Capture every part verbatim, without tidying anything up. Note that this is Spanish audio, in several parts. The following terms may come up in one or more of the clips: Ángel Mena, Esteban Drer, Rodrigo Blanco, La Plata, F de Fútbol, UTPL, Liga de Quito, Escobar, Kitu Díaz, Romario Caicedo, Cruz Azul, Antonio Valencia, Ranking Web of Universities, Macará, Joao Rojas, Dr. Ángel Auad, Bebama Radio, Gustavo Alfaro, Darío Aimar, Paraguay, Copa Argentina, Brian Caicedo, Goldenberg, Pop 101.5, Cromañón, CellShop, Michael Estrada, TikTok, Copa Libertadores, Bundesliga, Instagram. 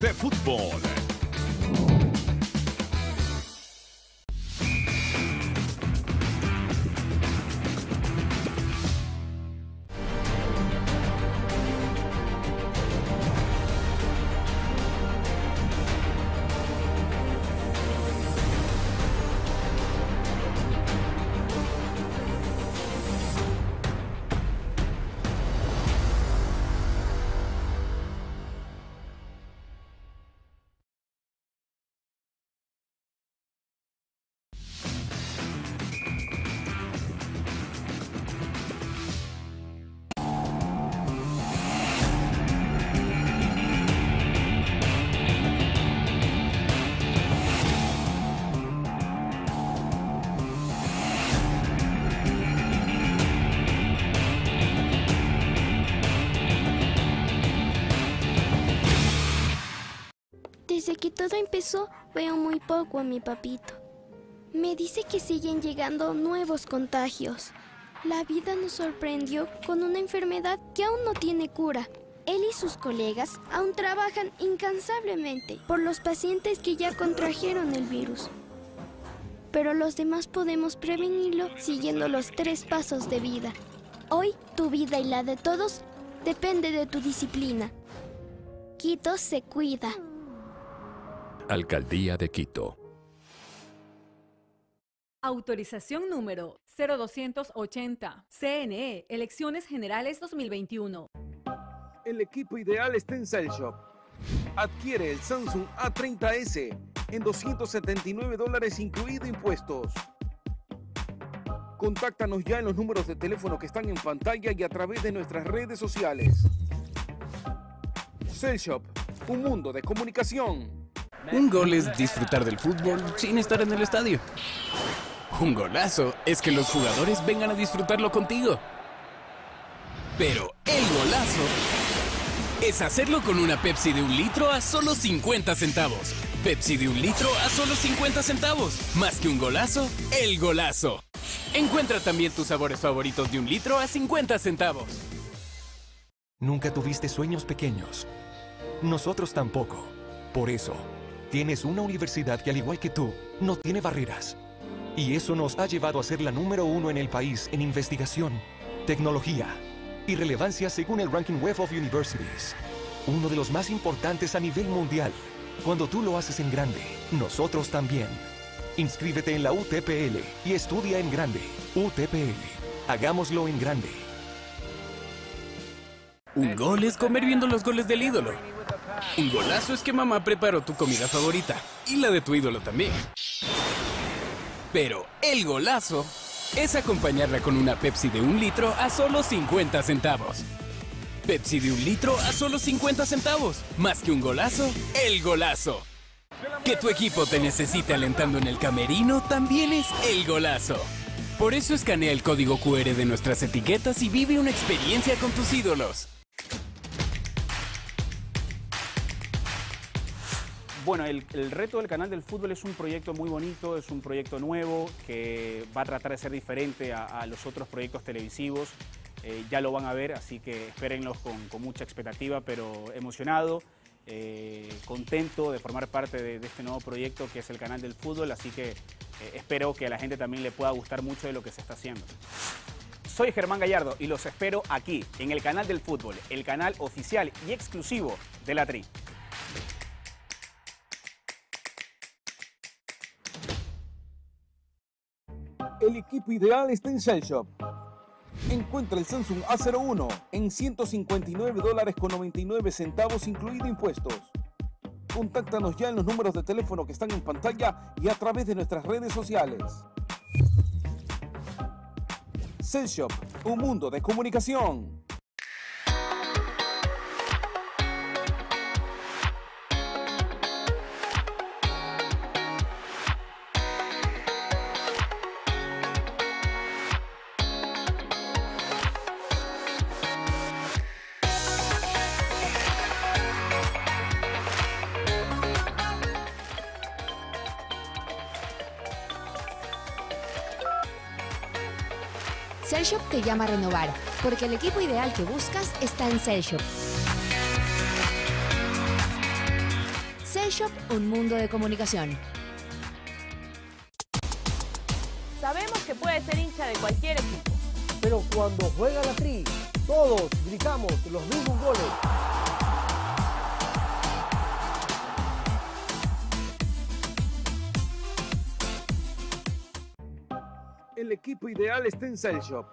De fútbol. Desde que todo empezó, veo muy poco a mi papito. Me dice que siguen llegando nuevos contagios. La vida nos sorprendió con una enfermedad que aún no tiene cura. Él y sus colegas aún trabajan incansablemente por los pacientes que ya contrajeron el virus. Pero los demás podemos prevenirlo siguiendo los tres pasos de vida. Hoy, tu vida y la de todos depende de tu disciplina. Quito se cuida. Alcaldía de Quito. Autorización número cero doscientos ochenta. C N E, Elecciones Generales dos mil veintiuno. El equipo ideal está en CellShop. Adquiere el Samsung A treinta S en doscientos setenta y nueve dólares incluido impuestos. Contáctanos ya en los números de teléfono que están en pantalla y a través de nuestras redes sociales. CellShop, un mundo de comunicación. Un gol es disfrutar del fútbol sin estar en el estadio. Un golazo es que los jugadores vengan a disfrutarlo contigo. Pero el golazo es hacerlo con una Pepsi de un litro a solo cincuenta centavos. Pepsi de un litro a solo cincuenta centavos. Más que un golazo, el golazo. Encuentra también tus sabores favoritos de un litro a cincuenta centavos. Nunca tuviste sueños pequeños. Nosotros tampoco. Por eso... tienes una universidad que, al igual que tú, no tiene barreras. Y eso nos ha llevado a ser la número uno en el país en investigación, tecnología y relevancia según el Ranking Web of Universities. Uno de los más importantes a nivel mundial. Cuando tú lo haces en grande, nosotros también. Inscríbete en la U T P L y estudia en grande. U T P L. Hagámoslo en grande. Un gol es comer viendo los goles del ídolo. Un golazo es que mamá preparó tu comida favorita y la de tu ídolo también. Pero el golazo es acompañarla con una Pepsi de un litro a solo cincuenta centavos. Pepsi de un litro a solo cincuenta centavos. Más que un golazo, el golazo. Que tu equipo te necesite alentando en el camerino también es el golazo. Por eso escanea el código Q R de nuestras etiquetas y vive una experiencia con tus ídolos. Bueno, el, el reto del Canal del Fútbol es un proyecto muy bonito, es un proyecto nuevo que va a tratar de ser diferente a, a los otros proyectos televisivos. Eh, ya lo van a ver, así que espérenlos con, con mucha expectativa, pero emocionado, eh, contento de formar parte de, de este nuevo proyecto que es el Canal del Fútbol, así que eh, espero que a la gente también le pueda gustar mucho de lo que se está haciendo. Soy Germán Gallardo y los espero aquí, en el Canal del Fútbol, el canal oficial y exclusivo de la Tri. El equipo ideal está en CellShop. Encuentra el Samsung A cero uno en ciento cincuenta y nueve dólares con noventa y nueve centavos incluido impuestos. Contáctanos ya en los números de teléfono que están en pantalla y a través de nuestras redes sociales. CellShop, un mundo de comunicación. CellShop te llama a renovar, porque el equipo ideal que buscas está en CellShop. CellShop, un mundo de comunicación. Sabemos que puede ser hincha de cualquier equipo, pero cuando juega la Tri, todos gritamos los mismos goles. El equipo ideal está en CellShop.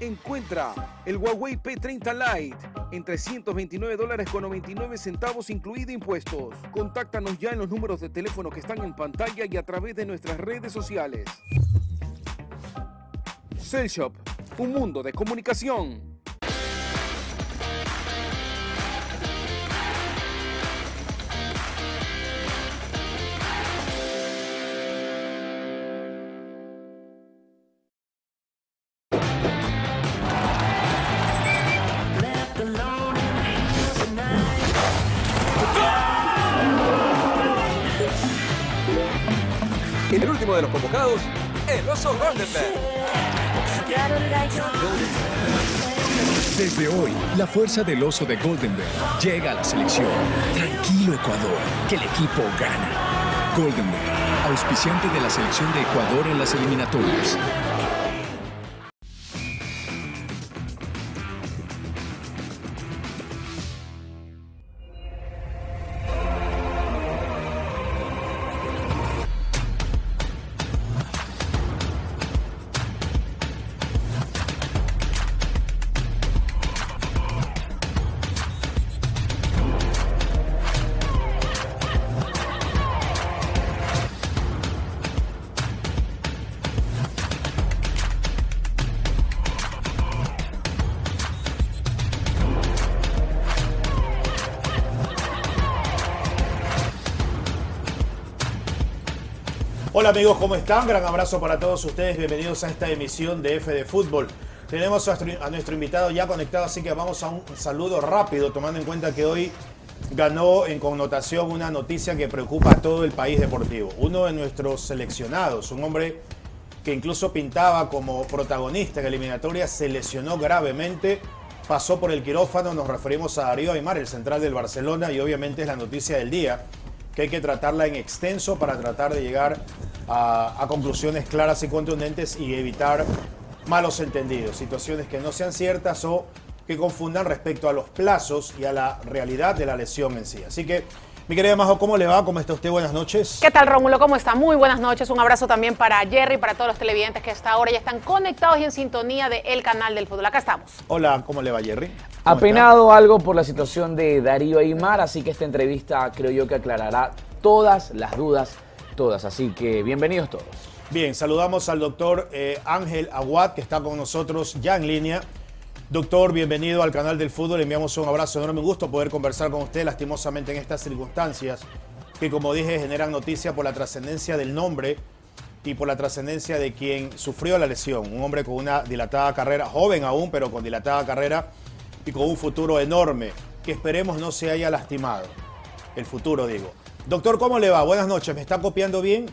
Encuentra el Huawei P treinta Lite en trescientos veintinueve dólares con noventa y nueve centavos incluido impuestos. Contáctanos ya en los números de teléfono que están en pantalla y a través de nuestras redes sociales. CellShop, un mundo de comunicación. El último de los convocados, el oso Goldenberg. Desde hoy, la fuerza del oso de Goldenberg llega a la selección. Tranquilo, Ecuador, que el equipo gana. Goldenberg, auspiciante de la selección de Ecuador en las eliminatorias. Hola amigos, ¿cómo están? Gran abrazo para todos ustedes, bienvenidos a esta emisión de F de Fútbol. Tenemos a nuestro, a nuestro invitado ya conectado, así que vamos a un saludo rápido, tomando en cuenta que hoy ganó en connotación una noticia que preocupa a todo el país deportivo. Uno de nuestros seleccionados, un hombre que incluso pintaba como protagonista en eliminatoria, se lesionó gravemente, pasó por el quirófano, nos referimos a Darío Aimar, el central del Barcelona, y obviamente es la noticia del día, que hay que tratarla en extenso para tratar de llegar a, a conclusiones claras y contundentes y evitar malos entendidos, situaciones que no sean ciertas o que confundan respecto a los plazos y a la realidad de la lesión en sí. Así que, mi querida Majo, ¿cómo le va? ¿Cómo está usted? Buenas noches. ¿Qué tal, Rómulo? ¿Cómo está? Muy buenas noches. Un abrazo también para Jerry, para todos los televidentes que hasta ahora ya están conectados y en sintonía de El Canal del Fútbol. Acá estamos. Hola, ¿cómo le va, Jerry? Apenado algo por la situación de Darío Aimar, así que esta entrevista creo yo que aclarará todas las dudas, todas. Así que bienvenidos todos. Bien, saludamos al doctor eh, Ángel Auad, que está con nosotros ya en línea. Doctor, bienvenido al Canal del Fútbol. Le enviamos un abrazo enorme, un gusto poder conversar con usted lastimosamente en estas circunstancias que, como dije, generan noticia por la trascendencia del nombre y por la trascendencia de quien sufrió la lesión. Un hombre con una dilatada carrera, joven aún, pero con dilatada carrera, y con un futuro enorme, que esperemos no se haya lastimado. El futuro, digo. Doctor, ¿cómo le va? Buenas noches, ¿me está copiando bien?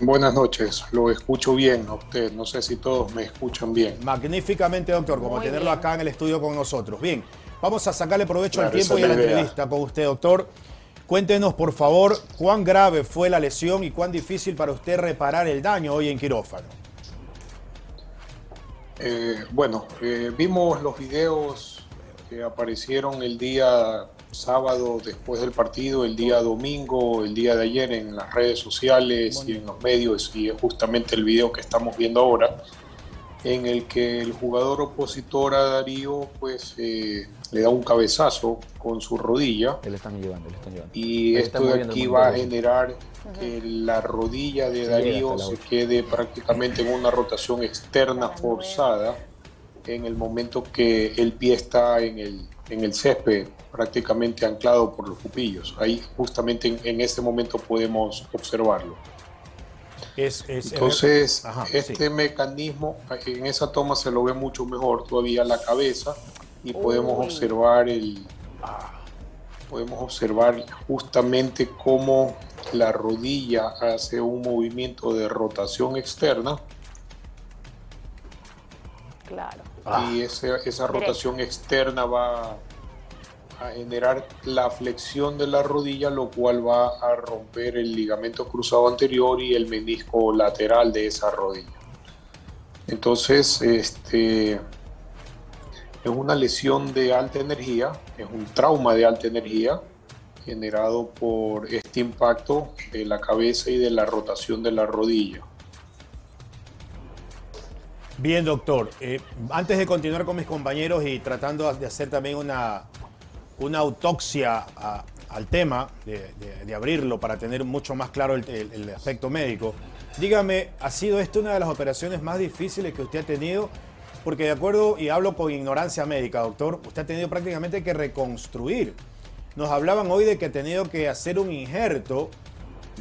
Buenas noches, lo escucho bien a usted, no sé si todos me escuchan bien. Magníficamente, doctor, como tenerlo acá en el estudio con nosotros. Bien, vamos a sacarle provecho al tiempo y a la entrevista con usted, doctor. Cuéntenos, por favor, cuán grave fue la lesión y cuán difícil para usted reparar el daño hoy en quirófano. Eh, bueno, eh, vimos los videos que aparecieron el día sábado después del partido, el día domingo, el día de ayer en las redes sociales y en los medios, y es justamente el video que estamos viendo ahora, en el que el jugador opositor a Darío pues eh, le da un cabezazo con su rodilla. Le están llevando, le están llevando. Y esto de aquí va a generar que la rodilla de Darío se quede prácticamente en una rotación externa forzada en el momento que el pie está en el, en el césped, prácticamente anclado por los cupillos. Ahí justamente en, en ese momento podemos observarlo. Es, es, Entonces, ajá, este sí. mecanismo, en esa toma se lo ve mucho mejor todavía la cabeza y oh. podemos observar el... podemos observar justamente cómo la rodilla hace un movimiento de rotación externa. Claro. Y ah. esa, esa rotación externa va a generar la flexión de la rodilla, lo cual va a romper el ligamento cruzado anterior y el menisco lateral de esa rodilla. Entonces, este, es una lesión de alta energía, es un trauma de alta energía generado por este impacto de la cabeza y de la rotación de la rodilla. Bien, doctor. Eh, antes de continuar con mis compañeros y tratando de hacer también una, una autopsia a, al tema, de, de, de abrirlo para tener mucho más claro el, el, el aspecto médico, dígame, ¿ha sido esta una de las operaciones más difíciles que usted ha tenido? Porque de acuerdo, y hablo con ignorancia médica, doctor, usted ha tenido prácticamente que reconstruir. Nos hablaban hoy de que ha tenido que hacer un injerto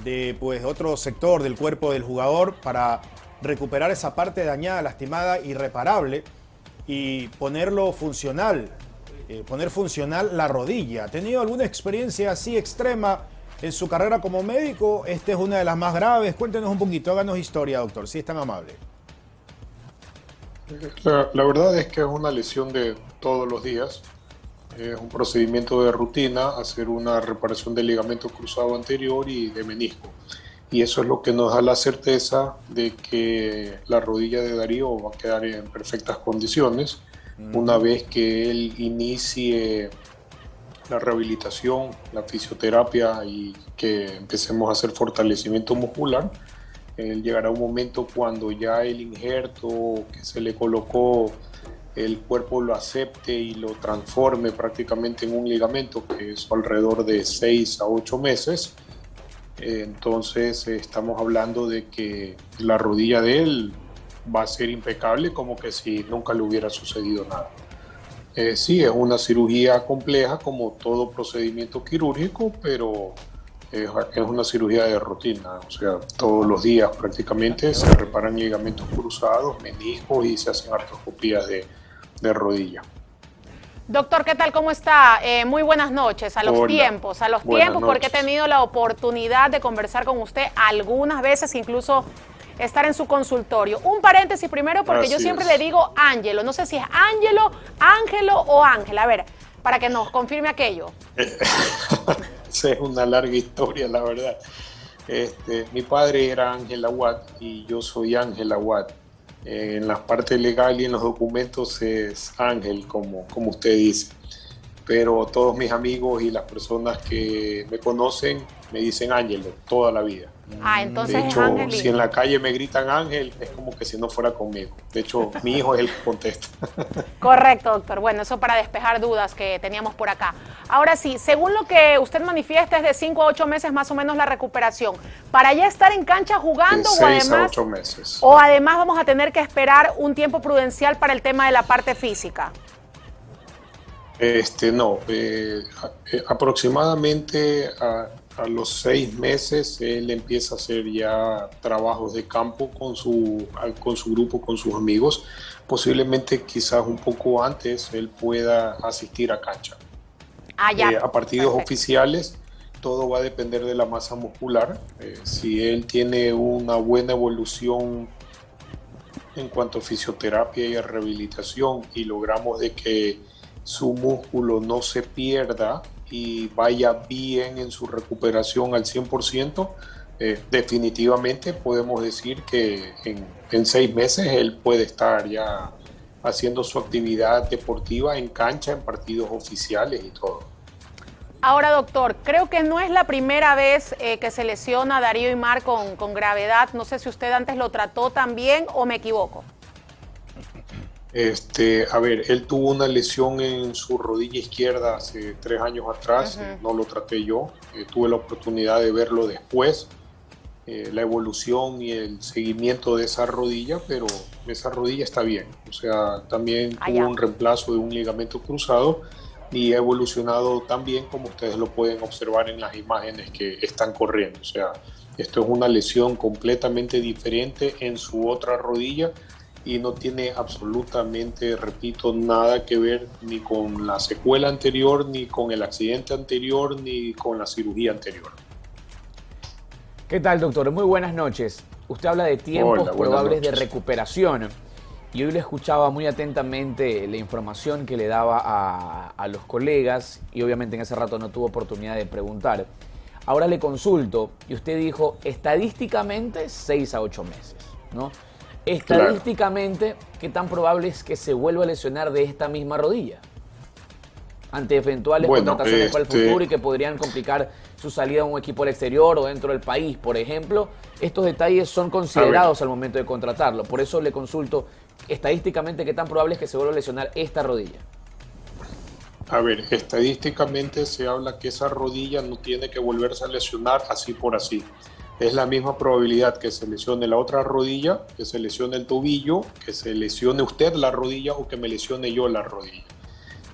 de pues, otro sector del cuerpo del jugador para recuperar esa parte dañada, lastimada, irreparable y ponerlo funcional, eh, poner funcional la rodilla. ¿Ha tenido alguna experiencia así extrema en su carrera como médico? Esta es una de las más graves. Cuéntenos un poquito, háganos historia, doctor, si es tan amable. La, la verdad es que es una lesión de todos los días. Es un procedimiento de rutina, hacer una reparación del ligamento cruzado anterior y de menisco. Y eso es lo que nos da la certeza de que la rodilla de Darío va a quedar en perfectas condiciones mm. una vez que él inicie la rehabilitación, la fisioterapia y que empecemos a hacer fortalecimiento muscular. Él llegará un momento cuando ya el injerto que se le colocó, el cuerpo lo acepte y lo transforme prácticamente en un ligamento, que es alrededor de seis a ocho meses. Entonces estamos hablando de que la rodilla de él va a ser impecable, como que si nunca le hubiera sucedido nada. Eh, sí, es una cirugía compleja como todo procedimiento quirúrgico, pero es, es una cirugía de rutina. O sea, todos los días prácticamente se reparan ligamentos cruzados, meniscos y se hacen artroscopías de, de rodilla. Doctor, ¿qué tal? ¿Cómo está? Eh, muy buenas noches. A los Hola. tiempos, a los buenas tiempos, noches. Porque he tenido la oportunidad de conversar con usted algunas veces, incluso estar en su consultorio. Un paréntesis primero, porque Así yo siempre es. le digo Ángelo. No sé si es Ángelo, Ángelo o Ángela. A ver, para que nos confirme aquello. Esa es una larga historia, la verdad. Este, mi padre era Ángel Auad y yo soy Ángel Auad. En la parte legal y en los documentos es Ángel, como, como usted dice. Pero todos mis amigos y las personas que me conocen me dicen Ángelo toda la vida. Ah, entonces de hecho, si en la calle me gritan Ángel, es como que si no fuera conmigo. De hecho, mi hijo es el que contesta. Correcto, doctor. Bueno, eso para despejar dudas que teníamos por acá. Ahora sí, según lo que usted manifiesta, es de cinco a ocho meses más o menos la recuperación. ¿Para ya estar en cancha jugando? De seis o además, a ocho meses. ¿O además vamos a tener que esperar un tiempo prudencial para el tema de la parte física? Este, no. Eh, aproximadamente... A, A los seis meses él empieza a hacer ya trabajos de campo con su, con su grupo, con sus amigos. Posiblemente quizás un poco antes él pueda asistir a cancha. Ah, ya. Eh, a partidos Perfecto. oficiales, todo va a depender de la masa muscular. Eh, si él tiene una buena evolución en cuanto a fisioterapia y a rehabilitación y logramos de que su músculo no se pierda y vaya bien en su recuperación al cien por ciento, eh, definitivamente podemos decir que en, en seis meses él puede estar ya haciendo su actividad deportiva en cancha, en partidos oficiales y todo. Ahora, doctor, creo que no es la primera vez eh, que se lesiona a Darío Aimar con, con gravedad. No sé si usted antes lo trató también o me equivoco. Este, a ver, él tuvo una lesión en su rodilla izquierda hace tres años atrás, uh-huh. no lo traté yo, eh, tuve la oportunidad de verlo después, eh, la evolución y el seguimiento de esa rodilla, pero esa rodilla está bien, o sea, también Allá. tuvo un reemplazo de un ligamento cruzado y ha evolucionado tan bien como ustedes lo pueden observar en las imágenes que están corriendo, o sea, esto es una lesión completamente diferente en su otra rodilla, y no tiene absolutamente, repito, nada que ver ni con la secuela anterior, ni con el accidente anterior, ni con la cirugía anterior. ¿Qué tal, doctor? Muy buenas noches. Usted habla de tiempos Hola, probables de recuperación. y hoy le escuchaba muy atentamente la información que le daba a, a los colegas, y obviamente en ese rato no tuvo oportunidad de preguntar. Ahora le consulto, y usted dijo estadísticamente seis a ocho meses, ¿no? Estadísticamente, claro. ¿Qué tan probable es que se vuelva a lesionar de esta misma rodilla? Ante eventuales bueno, contrataciones este... para el futuro y que podrían complicar su salida a un equipo al exterior o dentro del país, por ejemplo. Estos detalles son considerados al momento de contratarlo. Por eso le consulto, estadísticamente, ¿qué tan probable es que se vuelva a lesionar esta rodilla? A ver, estadísticamente se habla que esa rodilla no tiene que volverse a lesionar así por así. Es la misma probabilidad que se lesione la otra rodilla, que se lesione el tobillo, que se lesione usted la rodilla o que me lesione yo la rodilla.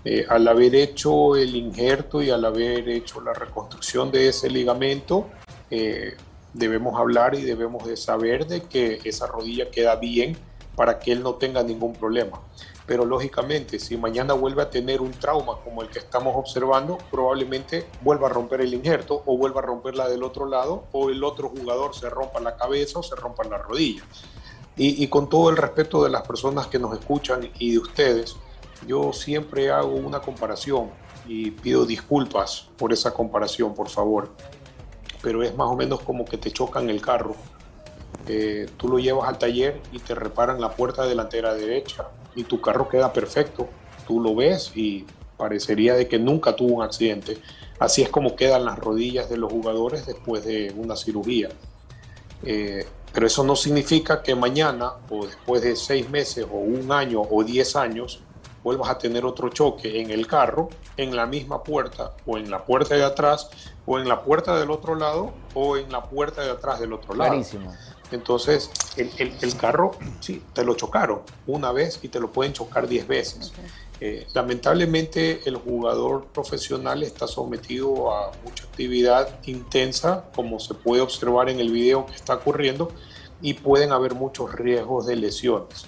Eh, al haber hecho el injerto y al haber hecho la reconstrucción de ese ligamento, eh, debemos hablar y debemos de saber de que esa rodilla queda bien para que él no tenga ningún problema. Pero lógicamente, si mañana vuelve a tener un trauma como el que estamos observando, probablemente vuelva a romper el injerto o vuelva a romperla del otro lado o el otro jugador se rompa la cabeza o se rompa la rodilla. Y, y con todo el respeto de las personas que nos escuchan y de ustedes, yo siempre hago una comparación y pido disculpas por esa comparación, por favor. Pero es más o menos como que te chocan el carro. Eh, tú lo llevas al taller y te reparan la puerta delantera derecha y tu carro queda perfecto. Tú lo ves y parecería de que nunca tuvo un accidente. Así es como quedan las rodillas de los jugadores después de una cirugía. Eh, pero eso no significa que mañana o después de seis meses o un año o diez años vuelvas a tener otro choque en el carro, en la misma puerta, o en la puerta de atrás, o en la puerta del otro lado, o en la puerta de atrás del otro lado. Clarísimo. Entonces, el, el, el carro, sí, te lo chocaron una vez y te lo pueden chocar diez veces. Okay. Eh, lamentablemente, el jugador profesional está sometido a mucha actividad intensa, como se puede observar en el video que está ocurriendo, y pueden haber muchos riesgos de lesiones.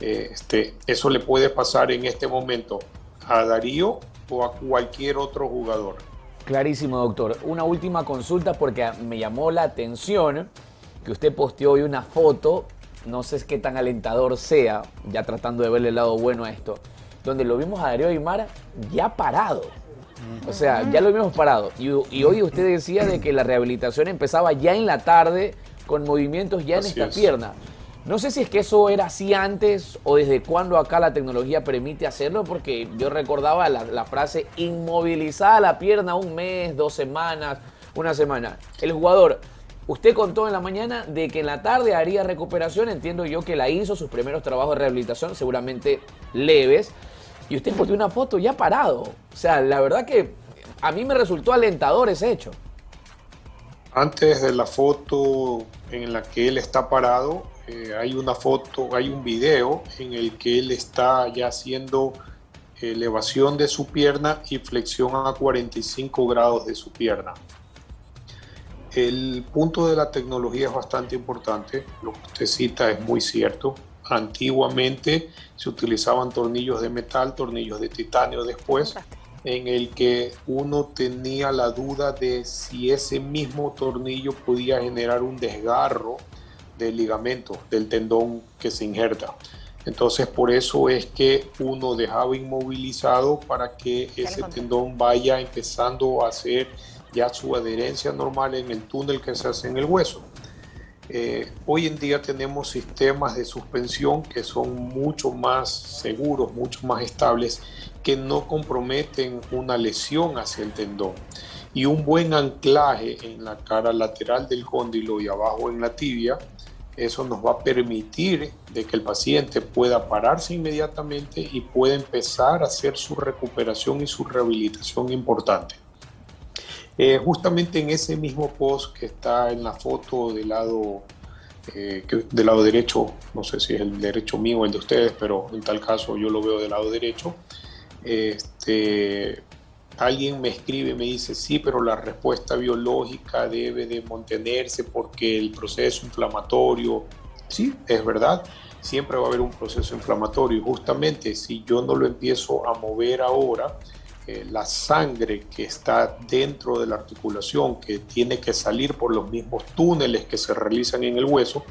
Este, eso le puede pasar en este momento a Darío o a cualquier otro jugador. Clarísimo, doctor. Una última consulta porque me llamó la atención que usted posteó hoy una foto, no sé qué tan alentador sea, ya tratando de verle el lado bueno a esto, donde lo vimos a Darío Aimar ya parado. O sea, ya lo vimos parado. Y, y hoy usted decía de que la rehabilitación empezaba ya en la tarde con movimientos ya en Así esta es. pierna. No sé si es que eso era así antes o desde cuándo acá la tecnología permite hacerlo, porque yo recordaba la, la frase inmovilizada la pierna un mes, dos semanas, una semana. El jugador, usted contó en la mañana de que en la tarde haría recuperación, entiendo yo que la hizo, sus primeros trabajos de rehabilitación seguramente leves, y usted posteó una foto ya parado. O sea, la verdad que a mí me resultó alentador ese hecho. Antes de la foto en la que él está parado, Eh, hay una foto, hay un video en el que él está ya haciendo elevación de su pierna y flexión a cuarenta y cinco grados de su pierna. El punto de la tecnología es bastante importante, lo que usted cita es muy cierto. Antiguamente se utilizaban tornillos de metal, tornillos de titanio después, en el que uno tenía la duda de si ese mismo tornillo podía generar un desgarro del ligamento, del tendón que se injerta. Entonces, por eso es que uno dejaba inmovilizado para que ese tendón vaya empezando a hacer ya su adherencia normal en el túnel que se hace en el hueso. Eh, hoy en día tenemos sistemas de suspensión que son mucho más seguros, mucho más estables, que no comprometen una lesión hacia el tendón. Y un buen anclaje en la cara lateral del cóndilo y abajo en la tibia, eso nos va a permitir de que el paciente pueda pararse inmediatamente y pueda empezar a hacer su recuperación y su rehabilitación importante. Eh, justamente en ese mismo post que está en la foto del lado, eh, que, del lado derecho, no sé si es el derecho mío o el de ustedes, pero en tal caso yo lo veo del lado derecho, este... alguien me escribe y me dice, sí, pero la respuesta biológica debe de mantenerse porque el proceso inflamatorio, sí, es verdad, siempre va a haber un proceso inflamatorio. Justamente si yo no lo empiezo a mover ahora, eh, la sangre que está dentro de la articulación, que tiene que salir por los mismos túneles que se realizan en el hueso,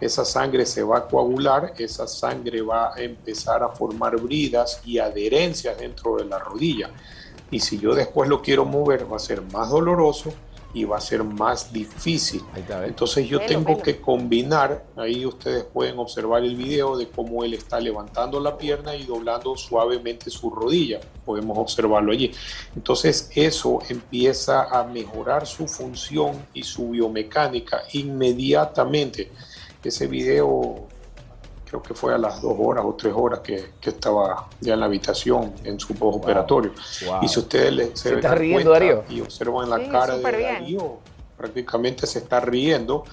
esa sangre se va a coagular, esa sangre va a empezar a formar bridas y adherencias dentro de la rodilla. Y si yo después lo quiero mover, va a ser más doloroso y va a ser más difícil. Entonces yo pelo, tengo pelo. que combinar, ahí ustedes pueden observar el video de cómo él está levantando la pierna y doblando suavemente su rodilla, podemos observarlo allí. Entonces eso empieza a mejorar su función y su biomecánica inmediatamente. Ese video creo que fue a las dos horas o tres horas que, que estaba ya en la habitación, en su postoperatorio. Wow, wow. Y si ustedes le, se, se está riendo, Darío, y observan la sí, cara de Darío, bien. prácticamente se está riendo,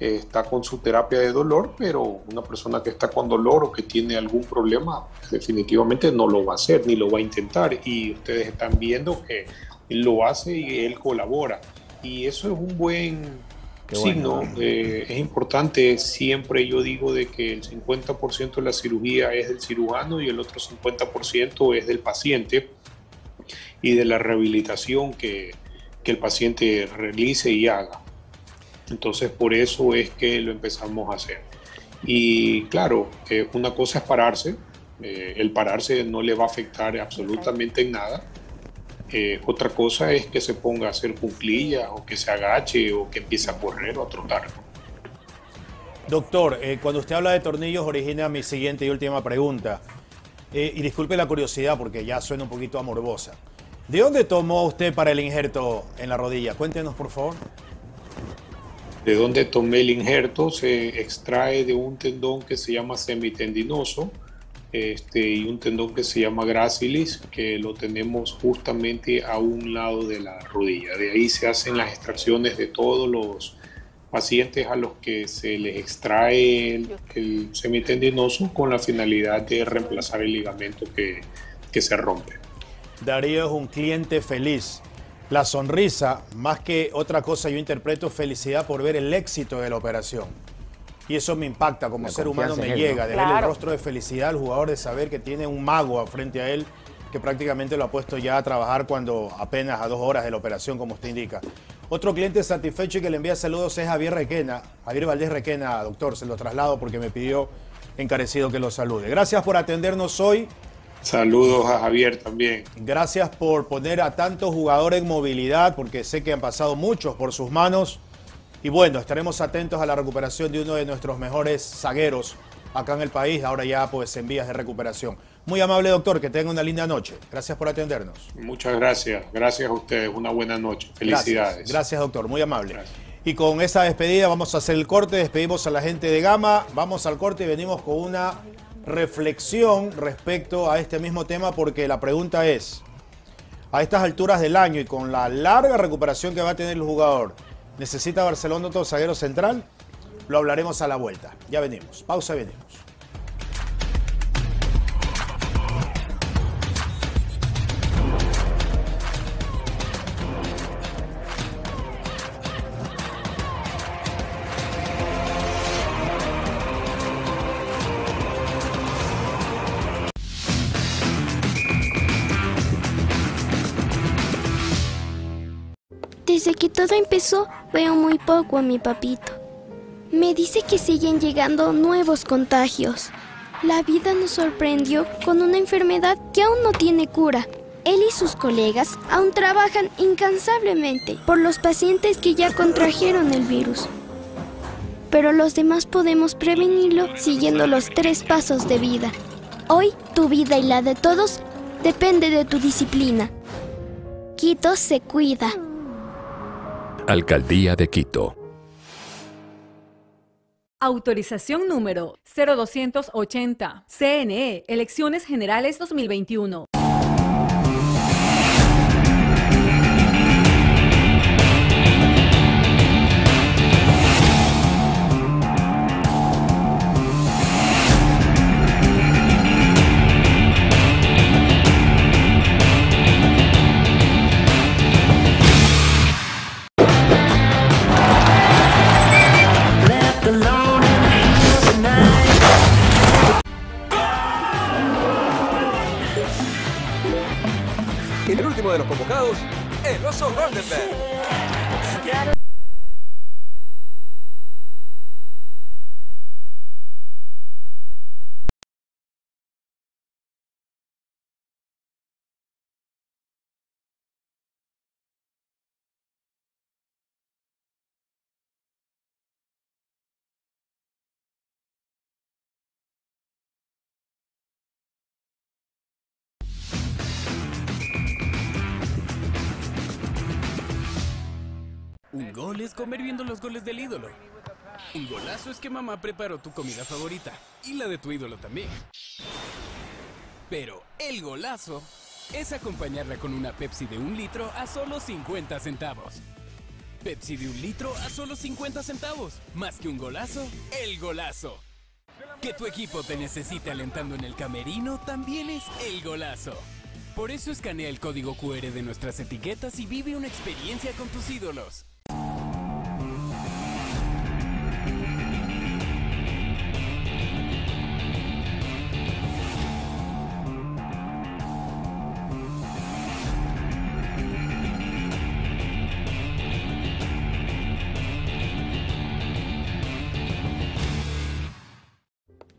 eh, está con su terapia de dolor, pero una persona que está con dolor o que tiene algún problema, definitivamente no lo va a hacer, ni lo va a intentar. Y ustedes están viendo que lo hace y él colabora. Y eso es un buen... Sí, no, eh, es importante. Siempre yo digo de que el cincuenta por ciento de la cirugía es del cirujano y el otro cincuenta por ciento es del paciente y de la rehabilitación que, que el paciente realice y haga. Entonces por eso es que lo empezamos a hacer. Y claro, eh, una cosa es pararse, eh, el pararse no le va a afectar absolutamente en nada. Eh, otra cosa es que se ponga a hacer cuclillas o que se agache o que empiece a correr o a trotar. Doctor, eh, cuando usted habla de tornillos origina mi siguiente y última pregunta. Eh, y disculpe la curiosidad porque ya suena un poquito amorbosa. ¿De dónde tomó usted para el injerto en la rodilla? Cuéntenos, por favor. De dónde tomé el injerto se extrae de un tendón que se llama semitendinoso. Este, y un tendón que se llama gracilis, que lo tenemos justamente a un lado de la rodilla. De ahí se hacen las extracciones de todos los pacientes a los que se les extrae el, el semitendinoso con la finalidad de reemplazar el ligamento que, que se rompe. Darío es un cliente feliz. La sonrisa, más que otra cosa, yo interpreto felicidad por ver el éxito de la operación. Y eso me impacta, como ser humano me llega, de ver el rostro de felicidad al jugador, de saber que tiene un mago frente a él que prácticamente lo ha puesto ya a trabajar cuando apenas a dos horas de la operación, como usted indica. Otro cliente satisfecho y que le envía saludos es Javier Requena, Javier Valdés Requena, doctor, se lo traslado porque me pidió encarecido que lo salude. Gracias por atendernos hoy. Saludos a Javier también. Gracias por poner a tantos jugadores en movilidad, porque sé que han pasado muchos por sus manos. Y bueno, estaremos atentos a la recuperación de uno de nuestros mejores zagueros acá en el país, ahora ya pues en vías de recuperación. Muy amable, doctor, que tenga una linda noche. Gracias por atendernos. Muchas gracias. Gracias a ustedes. Una buena noche. Felicidades. Gracias, gracias doctor. Muy amable. Gracias. Y con esa despedida vamos a hacer el corte. Despedimos a la gente de Gama. Vamos al corte y venimos con una reflexión respecto a este mismo tema, porque la pregunta es, a estas alturas del año y con la larga recuperación que va a tener el jugador, ¿necesita Barcelona otro zaguero central? Lo hablaremos a la vuelta. Ya venimos. Pausa y venimos. Desde que todo empezó, veo muy poco a mi papito. Me dice que siguen llegando nuevos contagios. La vida nos sorprendió con una enfermedad que aún no tiene cura. Él y sus colegas aún trabajan incansablemente por los pacientes que ya contrajeron el virus. Pero los demás podemos prevenirlo siguiendo los tres pasos de vida. Hoy, tu vida y la de todos depende de tu disciplina. Quito se cuida. Alcaldía de Quito. Autorización número cero doscientos ochenta. C N E, Elecciones Generales dos mil veintiuno. De los convocados, el oso Goldenberg. Un gol es comer viendo los goles del ídolo. Un golazo es que mamá preparó tu comida favorita y la de tu ídolo también. Pero el golazo es acompañarla con una Pepsi de un litro a solo cincuenta centavos. Pepsi de un litro a solo cincuenta centavos. Más que un golazo, el golazo. Que tu equipo te necesite alentando en el camerino también es el golazo. Por eso escanea el código cu erre de nuestras etiquetas y vive una experiencia con tus ídolos.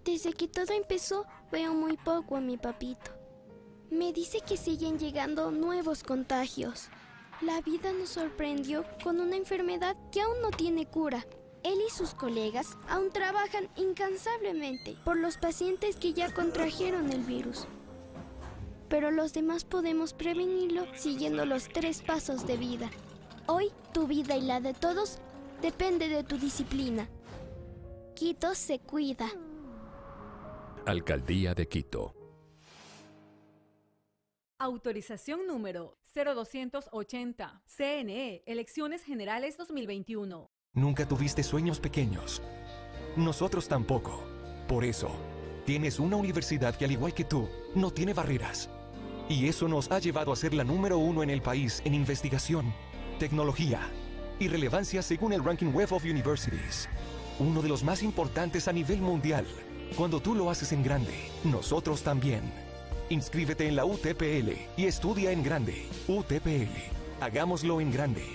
Desde que todo empezó, veo muy poco a mi papito. Me dice que siguen llegando nuevos contagios. La vida nos sorprendió con una enfermedad que aún no tiene cura. Él y sus colegas aún trabajan incansablemente por los pacientes que ya contrajeron el virus. Pero los demás podemos prevenirlo siguiendo los tres pasos de vida. Hoy, tu vida y la de todos depende de tu disciplina. Quito se cuida. Alcaldía de Quito. Autorización número cero doscientos ochenta. C N E, Elecciones Generales dos mil veintiuno. Nunca tuviste sueños pequeños. Nosotros tampoco. Por eso, tienes una universidad que, al igual que tú, no tiene barreras. Y eso nos ha llevado a ser la número uno en el país en investigación, tecnología y relevancia según el Ranking Web of Universities. Uno de los más importantes a nivel mundial. Cuando tú lo haces en grande, nosotros también. Inscríbete en la U T P L y estudia en grande. U T P L. Hagámoslo en grande.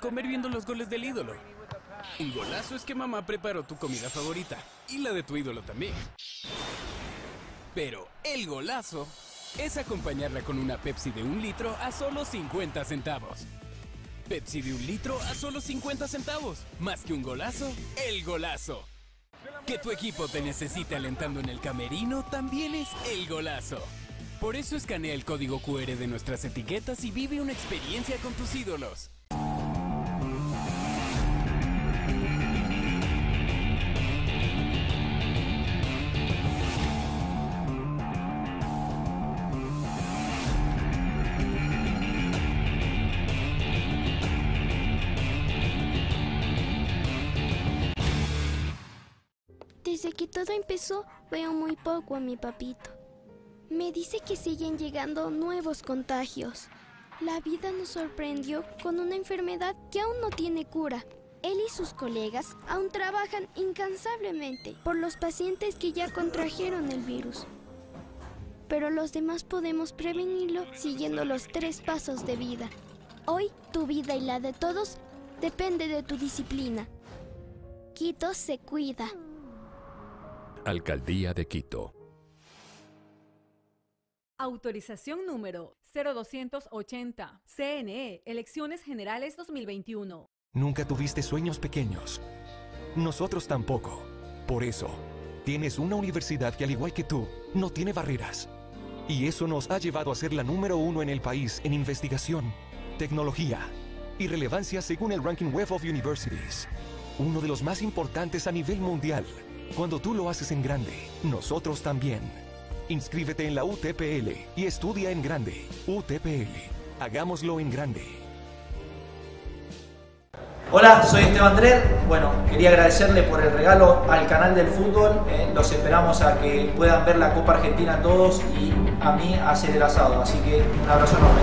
Comer viendo los goles del ídolo. Un golazo es que mamá preparó tu comida favorita y la de tu ídolo también. Pero el golazo es acompañarla con una Pepsi de un litro a solo cincuenta centavos. Pepsi de un litro a solo cincuenta centavos. Más que un golazo, el golazo. Que tu equipo te necesite alentando en el camerino también es el golazo. Por eso escanea el código cu erre de nuestras etiquetas y vive una experiencia con tus ídolos. Desde que todo empezó, veo muy poco a mi papito. Me dice que siguen llegando nuevos contagios. La vida nos sorprendió con una enfermedad que aún no tiene cura. Él y sus colegas aún trabajan incansablemente por los pacientes que ya contrajeron el virus. Pero los demás podemos prevenirlo siguiendo los tres pasos de vida. Hoy, tu vida y la de todos depende de tu disciplina. Quito se cuida. Alcaldía de Quito. Autorización número cero doscientos ochenta. C N E, Elecciones Generales dos mil veintiuno. Nunca tuviste sueños pequeños. Nosotros tampoco. Por eso, tienes una universidad que, al igual que tú, no tiene barreras. Y eso nos ha llevado a ser la número uno en el país en investigación, tecnología y relevancia según el Ranking Web of Universities. Uno de los más importantes a nivel mundial. Cuando tú lo haces en grande, nosotros también. Inscríbete en la U T P L y estudia en grande. U T P L. Hagámoslo en grande. Hola, soy Esteban Drer. Bueno, quería agradecerle por el regalo al Canal del Fútbol. Eh, los esperamos a que puedan ver la Copa Argentina todos y a mí a hacer el asado. Así que un abrazo enorme.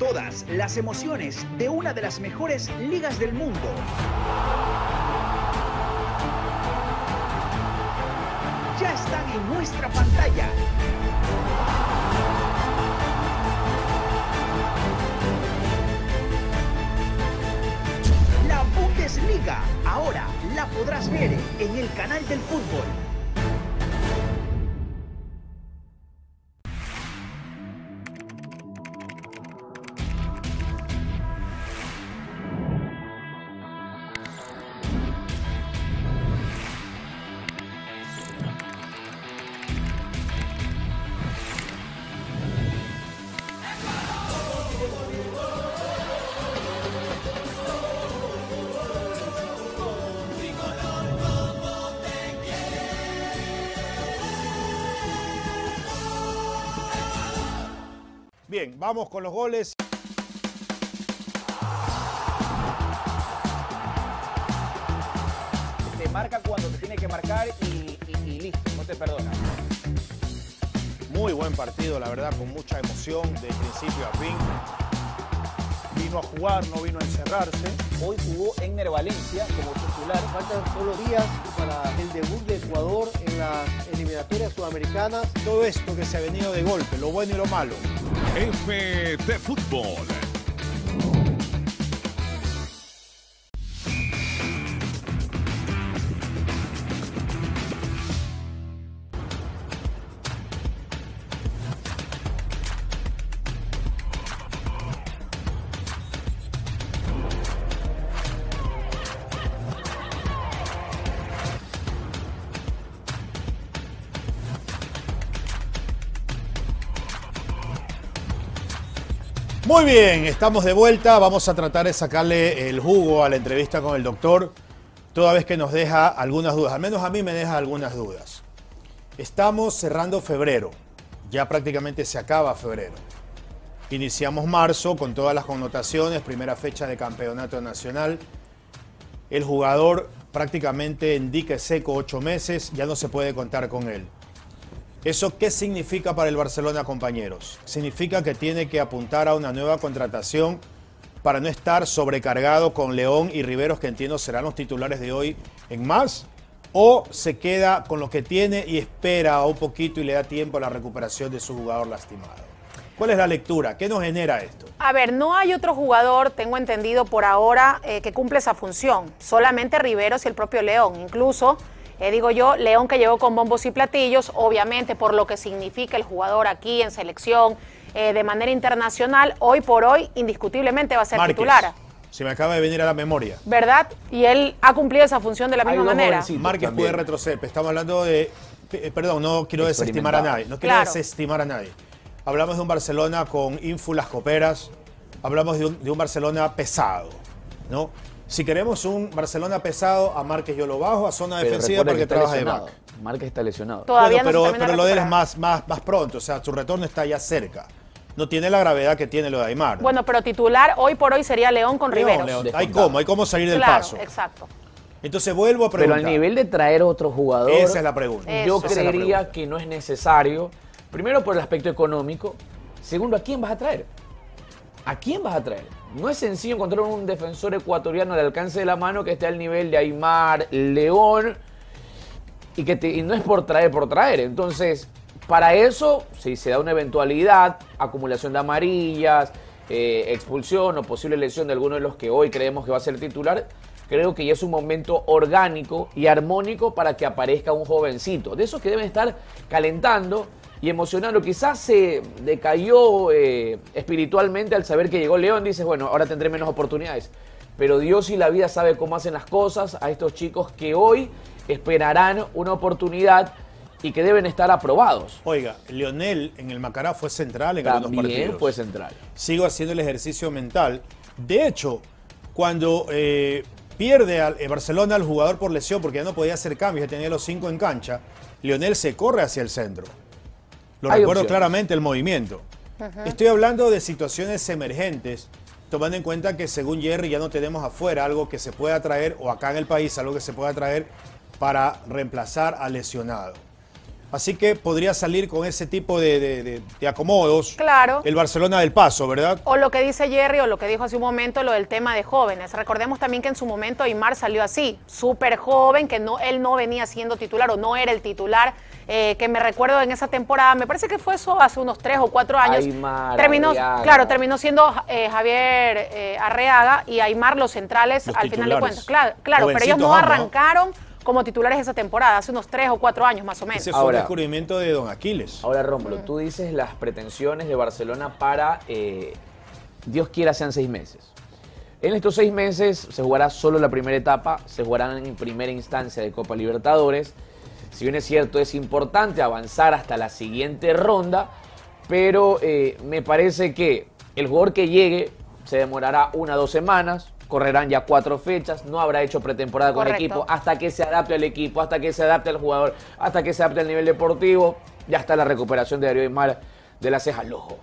Todas las emociones de una de las mejores ligas del mundo. Ya están en nuestra pantalla. La Bundesliga, ahora la podrás ver en el Canal del Fútbol. Bien, vamos con los goles. Te marca cuando te tiene que marcar y, y, y listo, no te perdona. Muy buen partido, la verdad, con mucha emoción de principio a fin. Vino a jugar, no vino a encerrarse. Hoy jugó Enner Valencia como titular. Faltan solo días para el debut de Ecuador en las eliminatorias sudamericanas. Todo esto que se ha venido de golpe, lo bueno y lo malo. F de Fútbol. Muy bien, estamos de vuelta. Vamos a tratar de sacarle el jugo a la entrevista con el doctor, toda vez que nos deja algunas dudas. Al menos a mí me deja algunas dudas. Estamos cerrando febrero. Ya prácticamente se acaba febrero. Iniciamos marzo con todas las connotaciones, primera fecha de campeonato nacional. El jugador prácticamente en dique seco, ocho meses, ya no se puede contar con él. ¿Eso qué significa para el Barcelona, compañeros? Significa que tiene que apuntar a una nueva contratación para no estar sobrecargado con León y Riveros, que entiendo serán los titulares de hoy en más. ¿O se queda con lo que tiene y espera un poquito y le da tiempo a la recuperación de su jugador lastimado? ¿Cuál es la lectura? ¿Qué nos genera esto? A ver, no hay otro jugador, tengo entendido por ahora, eh, que cumple esa función. Solamente Riveros y el propio León, incluso... Eh, digo yo, León que llegó con bombos y platillos, obviamente por lo que significa el jugador aquí en selección, eh, de manera internacional, hoy por hoy indiscutiblemente va a ser Márquez, titular. Se me acaba de venir a la memoria. ¿Verdad? Y él ha cumplido esa función de la misma manera. Márquez también puede retroceder, estamos hablando de... Eh, perdón, no quiero desestimar a nadie, no quiero claro. desestimar a nadie. Hablamos de un Barcelona con ínfulas coperas, hablamos de un, de un Barcelona pesado, ¿no? Si queremos un Barcelona pesado, a Márquez yo lo bajo a zona pero defensiva porque trabaja de back. Márquez está lesionado. Todavía bueno, no pero, pero lo de él es más, más, más pronto, o sea, su retorno está ya cerca. No tiene la gravedad que tiene lo de Aimar. ¿No? Bueno, pero titular hoy por hoy sería León con León, Riveros. León. Hay cómo, hay cómo salir del claro, paso. Exacto. Entonces vuelvo a preguntar. Pero al nivel de traer otro jugador... Esa es la pregunta. Yo Eso. creería pregunta. que no es necesario, primero por el aspecto económico, segundo, ¿a quién vas a traer? ¿A quién vas a traer? No es sencillo encontrar un defensor ecuatoriano al alcance de la mano que esté al nivel de Aimar, León, y que te, y no es por traer, por traer. Entonces, para eso, si se da una eventualidad, acumulación de amarillas, eh, expulsión o posible lesión de alguno de los que hoy creemos que va a ser titular, creo que ya es un momento orgánico y armónico para que aparezca un jovencito. De esos que deben estar calentando y emocionado, quizás se decayó eh, espiritualmente al saber que llegó León, dices, bueno, ahora tendré menos oportunidades. Pero Dios y la vida sabe cómo hacen las cosas a estos chicos que hoy esperarán una oportunidad y que deben estar aprobados. Oiga, Leonel en el Macará fue central en algunos partidos. También fue central. Sigo haciendo el ejercicio mental. De hecho, cuando eh, Pierde al Barcelona al jugador por lesión porque ya no podía hacer cambios, ya tenía los cinco en cancha. Lionel se corre hacia el centro. Lo Hay recuerdo opciones. claramente el movimiento. Ajá. Estoy hablando de situaciones emergentes, tomando en cuenta que según Jerry ya no tenemos afuera algo que se pueda traer, o acá en el país algo que se pueda traer para reemplazar al lesionado. Así que podría salir con ese tipo de, de, de, de acomodos. Claro. El Barcelona del paso, ¿verdad? O lo que dice Jerry, o lo que dijo hace un momento, lo del tema de jóvenes. Recordemos también que en su momento Aimar salió así, súper joven, que no, él no venía siendo titular o no era el titular, eh, que me recuerdo en esa temporada, me parece que fue eso hace unos tres o cuatro años. Aimar, terminó, Arriaga. Claro, terminó siendo eh, Javier eh, Arriaga y Aimar los centrales los al titulares. final de cuentas. Claro, claro, pero ellos no arrancaron... ¿no? como titulares esa temporada, hace unos tres o cuatro años más o menos. Ese fue ahora, el descubrimiento de don Aquiles. Ahora, Rómulo, mm. tú dices las pretensiones de Barcelona para, eh, Dios quiera, sean seis meses. En estos seis meses se jugará solo la primera etapa, se jugarán en primera instancia de Copa Libertadores. Si bien es cierto, es importante avanzar hasta la siguiente ronda, pero eh, me parece que el jugador que llegue se demorará una o dos semanas, correrán ya cuatro fechas, no habrá hecho pretemporada Correcto. con el equipo, hasta que se adapte al equipo, hasta que se adapte al jugador, hasta que se adapte al nivel deportivo, ya está la recuperación de Darío Aimar de la ceja al ojo.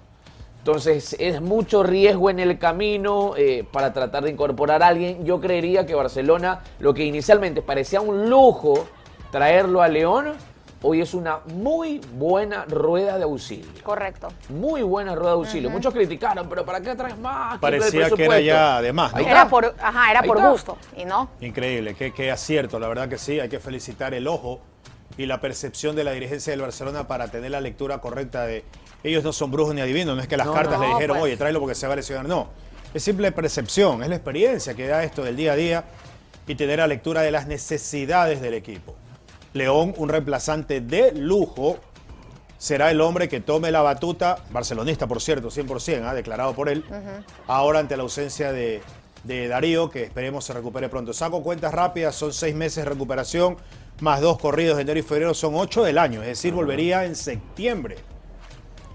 Entonces, es mucho riesgo en el camino eh, para tratar de incorporar a alguien. Yo creería que Barcelona, lo que inicialmente parecía un lujo traerlo a León, hoy es una muy buena rueda de auxilio. Correcto. Muy buena rueda de auxilio. Uh-huh. Muchos criticaron, pero ¿para qué traes más? Parecía que era ya de más, ¿no? Era por, ajá, era por gusto, y no. Increíble, qué, qué acierto, la verdad que sí. Hay que felicitar el ojo y la percepción de la dirigencia del Barcelona para tener la lectura correcta de... Ellos no son brujos ni adivinos, no es que las no, cartas no, le dijeron, pues... oye, tráelo porque se va a lesionar. No, es simple percepción, es la experiencia que da esto del día a día y tener la lectura de las necesidades del equipo. León, un reemplazante de lujo, será el hombre que tome la batuta, barcelonista por cierto, cien por ciento, ¿ah? declarado por él, uh-huh. ahora ante la ausencia de, de Darío, que esperemos se recupere pronto. Saco cuentas rápidas, son seis meses de recuperación, más dos corridos de enero y febrero, son ocho del año, es decir, uh-huh. volvería en septiembre.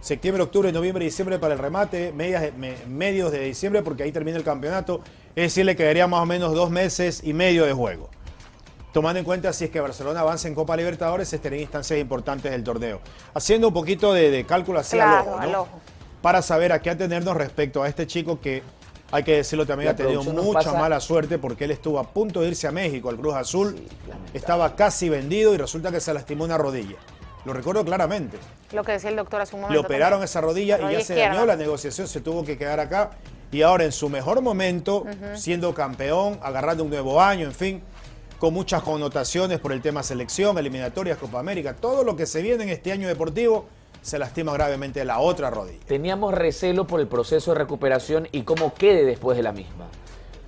Septiembre, octubre, noviembre, diciembre para el remate, medias, me, medios de diciembre, porque ahí termina el campeonato, es decir, le quedaría más o menos dos meses y medio de juego. Tomando en cuenta si es que Barcelona avanza en Copa Libertadores, estarían instancias importantes del torneo. Haciendo un poquito de, de cálculo hacia claro, el ojo, ¿no? al ojo, para saber a qué atenernos respecto a este chico que, hay que decirlo también, la ha tenido mucha pasa... mala suerte porque él estuvo a punto de irse a México, al Cruz Azul, sí, estaba casi vendido y resulta que se lastimó una rodilla. Lo recuerdo claramente. Lo que decía el doctor hace un momento. Le operaron también. esa rodilla la y ya izquierda. se dañó la negociación, se tuvo que quedar acá. Y ahora en su mejor momento, uh-huh. siendo campeón, agarrando un nuevo año, en fin... con muchas connotaciones por el tema selección, eliminatorias, Copa América, todo lo que se viene en este año deportivo se lastima gravemente la otra rodilla. Teníamos recelo por el proceso de recuperación y cómo quede después de la misma.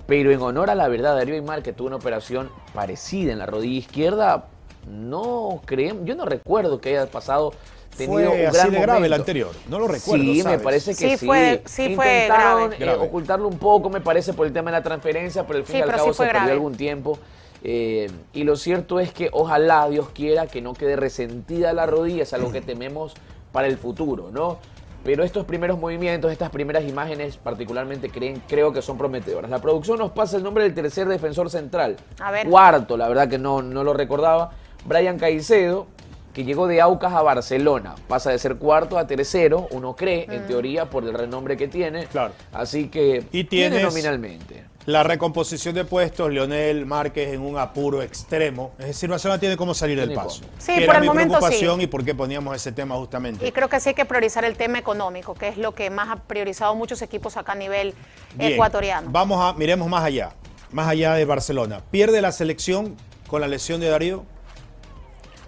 Pero en honor a la verdad, Darío Aimar, que tuvo una operación parecida en la rodilla izquierda, no creemos, yo no recuerdo que haya pasado... Fue un así gran de grave momento. el anterior, no lo recuerdo. Sí, ¿sabes? me parece que sí. sí. Fue, sí Intentaron fue grave. Eh, grave. ocultarlo un poco, me parece, por el tema de la transferencia, pero al fin sí, y al cabo sí se grave. perdió algún tiempo. Eh, y lo cierto es que ojalá, Dios quiera, que no quede resentida la rodilla, es algo que tememos para el futuro, ¿no? Pero estos primeros movimientos, estas primeras imágenes particularmente creen, creo que son prometedoras. La producción nos pasa el nombre del tercer defensor central. A ver. Cuarto, la verdad que no, no lo recordaba. Brian Caicedo, que llegó de Aucas a Barcelona. Pasa de ser cuarto a tercero, uno cree, mm. en teoría, por el renombre que tiene. Claro. Así que y tiene nominalmente. La recomposición de puestos, Leonel Márquez en un apuro extremo. Es decir, Barcelona tiene cómo salir del paso. Sí, por el momento sí. Era mi preocupación y por qué poníamos ese tema justamente. Y creo que sí hay que priorizar el tema económico, que es lo que más ha priorizado muchos equipos acá a nivel Bien. ecuatoriano. Vamos a, miremos más allá, más allá de Barcelona. ¿Pierde la selección con la lesión de Darío?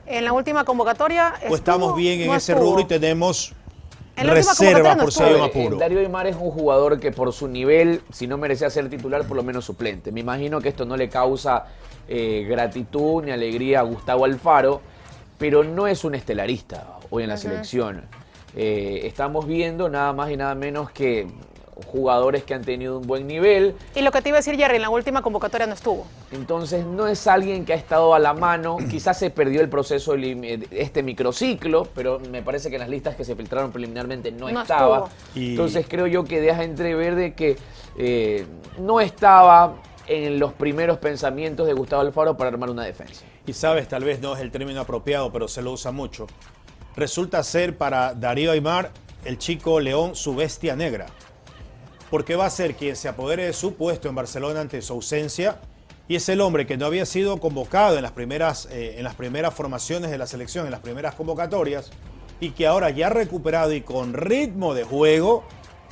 En la última convocatoria estuvo, pues estamos bien en no ese rubro y tenemos reserva no por ser un apuro. Darío Aimar es un jugador que por su nivel, si no merecía ser titular, por lo menos suplente. Me imagino que esto no le causa eh, gratitud ni alegría a Gustavo Alfaro, pero no es un estelarista hoy en la uh-huh. selección. Eh, estamos viendo nada más y nada menos que jugadores que han tenido un buen nivel. Y lo que te iba a decir, Jerry, en la última convocatoria no estuvo. Entonces no es alguien que ha estado a la mano, quizás se perdió el proceso de este microciclo, pero me parece que en las listas que se filtraron preliminarmente no, no estaba. Y... Entonces creo yo que deja entrever de que eh, no estaba... en los primeros pensamientos de Gustavo Alfaro para armar una defensa. Y sabes, tal vez no es el término apropiado, pero se lo usa mucho. Resulta ser para Darío Aimar, el chico León, su bestia negra. Porque va a ser quien se apodere de su puesto en Barcelona ante su ausencia, y es el hombre que no había sido convocado en las primeras, eh, en las primeras formaciones de la selección, en las primeras convocatorias, y que ahora ya recuperado y con ritmo de juego,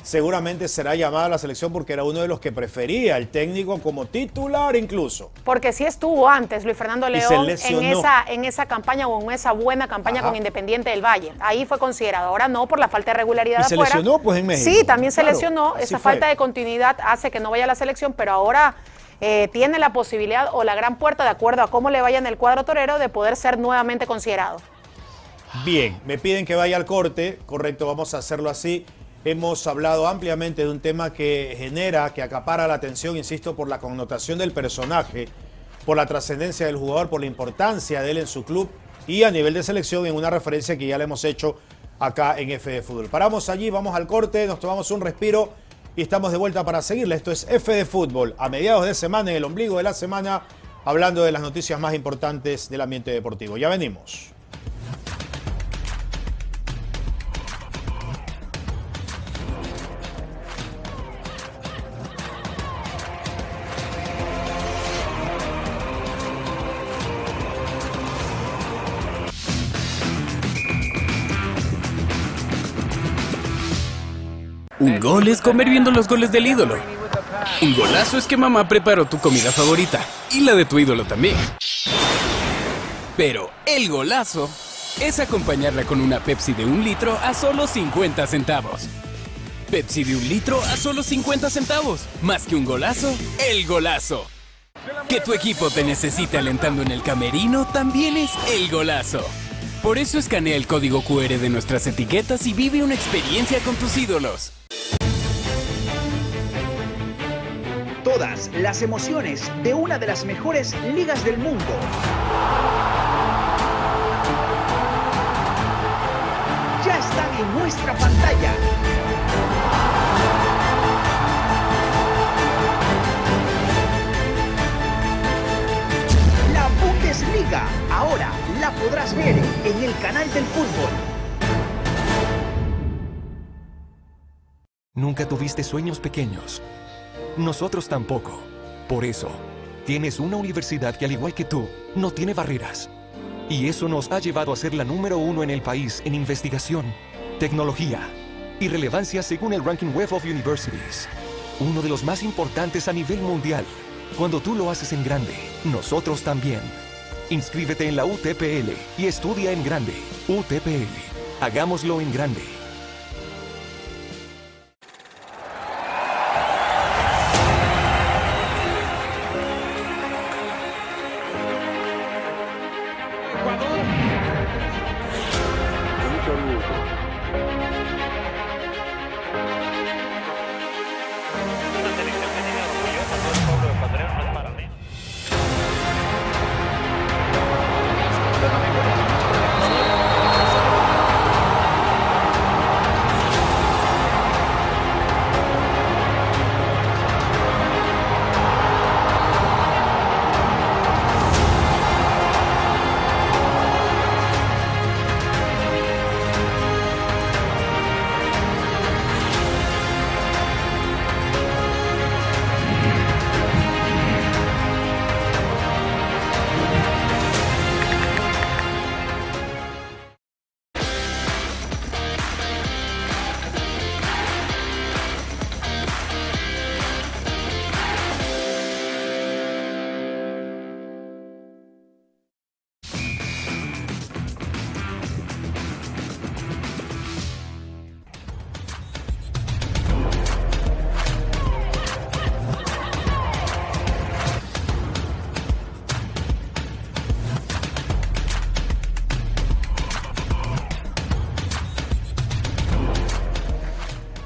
seguramente será llamado a la selección porque era uno de los que prefería el técnico como titular incluso. Porque sí estuvo antes Luis Fernando León en esa, en esa campaña o en esa buena campaña Ajá. con Independiente del Valle. Ahí fue considerado, ahora no por la falta de regularidad. Y se afuera. lesionó pues en México. Sí, también se claro, lesionó, esa fue. falta de continuidad hace que no vaya a la selección, pero ahora eh, tiene la posibilidad o la gran puerta, de acuerdo a cómo le vaya en el cuadro torero, de poder ser nuevamente considerado. Bien, me piden que vaya al corte, correcto, vamos a hacerlo así. Hemos hablado ampliamente de un tema que genera, que acapara la atención, insisto, por la connotación del personaje, por la trascendencia del jugador, por la importancia de él en su club y a nivel de selección, en una referencia que ya le hemos hecho acá en F de Fútbol. Paramos allí, vamos al corte, nos tomamos un respiro y estamos de vuelta para seguirle. Esto es F de Fútbol, a mediados de semana, en el ombligo de la semana, hablando de las noticias más importantes del ambiente deportivo. Ya venimos. Un gol es comer viendo los goles del ídolo. Un golazo es que mamá preparó tu comida favorita y la de tu ídolo también. Pero el golazo es acompañarla con una Pepsi de un litro a solo cincuenta centavos. Pepsi de un litro a solo cincuenta centavos. Más que un golazo, el golazo. Que tu equipo te necesite alentando en el camerino también es el golazo. Por eso escanea el código Q R de nuestras etiquetas y vive una experiencia con tus ídolos. Todas las emociones de una de las mejores ligas del mundo. Ya están en nuestra pantalla. La Bundesliga, ahora la podrás ver en el Canal del Fútbol. Nunca tuviste sueños pequeños. Nosotros tampoco. Por eso, tienes una universidad que, al igual que tú, no tiene barreras. Y eso nos ha llevado a ser la número uno en el país en investigación, tecnología y relevancia según el Ranking Web of Universities. Uno de los más importantes a nivel mundial. Cuando tú lo haces en grande, nosotros también. Inscríbete en la U T P L y estudia en grande. U T P L. Hagámoslo en grande.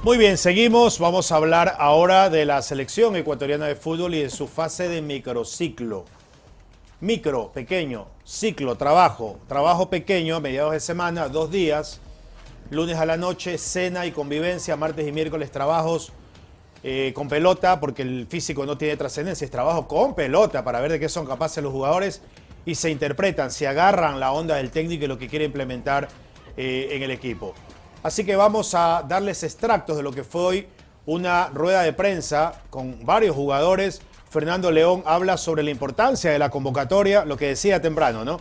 Muy bien, seguimos. Vamos a hablar ahora de la selección ecuatoriana de fútbol y de su fase de microciclo. Micro, pequeño, ciclo, trabajo. Trabajo pequeño, mediados de semana, dos días. Lunes a la noche, cena y convivencia. Martes y miércoles, trabajos. eh, con pelota, porque el físico no tiene trascendencia, es trabajo con pelota para ver de qué son capaces los jugadores y se interpretan, se agarran la onda del técnico y lo que quiere implementar eh, en el equipo. Así que vamos a darles extractos de lo que fue hoy una rueda de prensa con varios jugadores. Fernando León habla sobre la importancia de la convocatoria, lo que decía temprano, ¿no?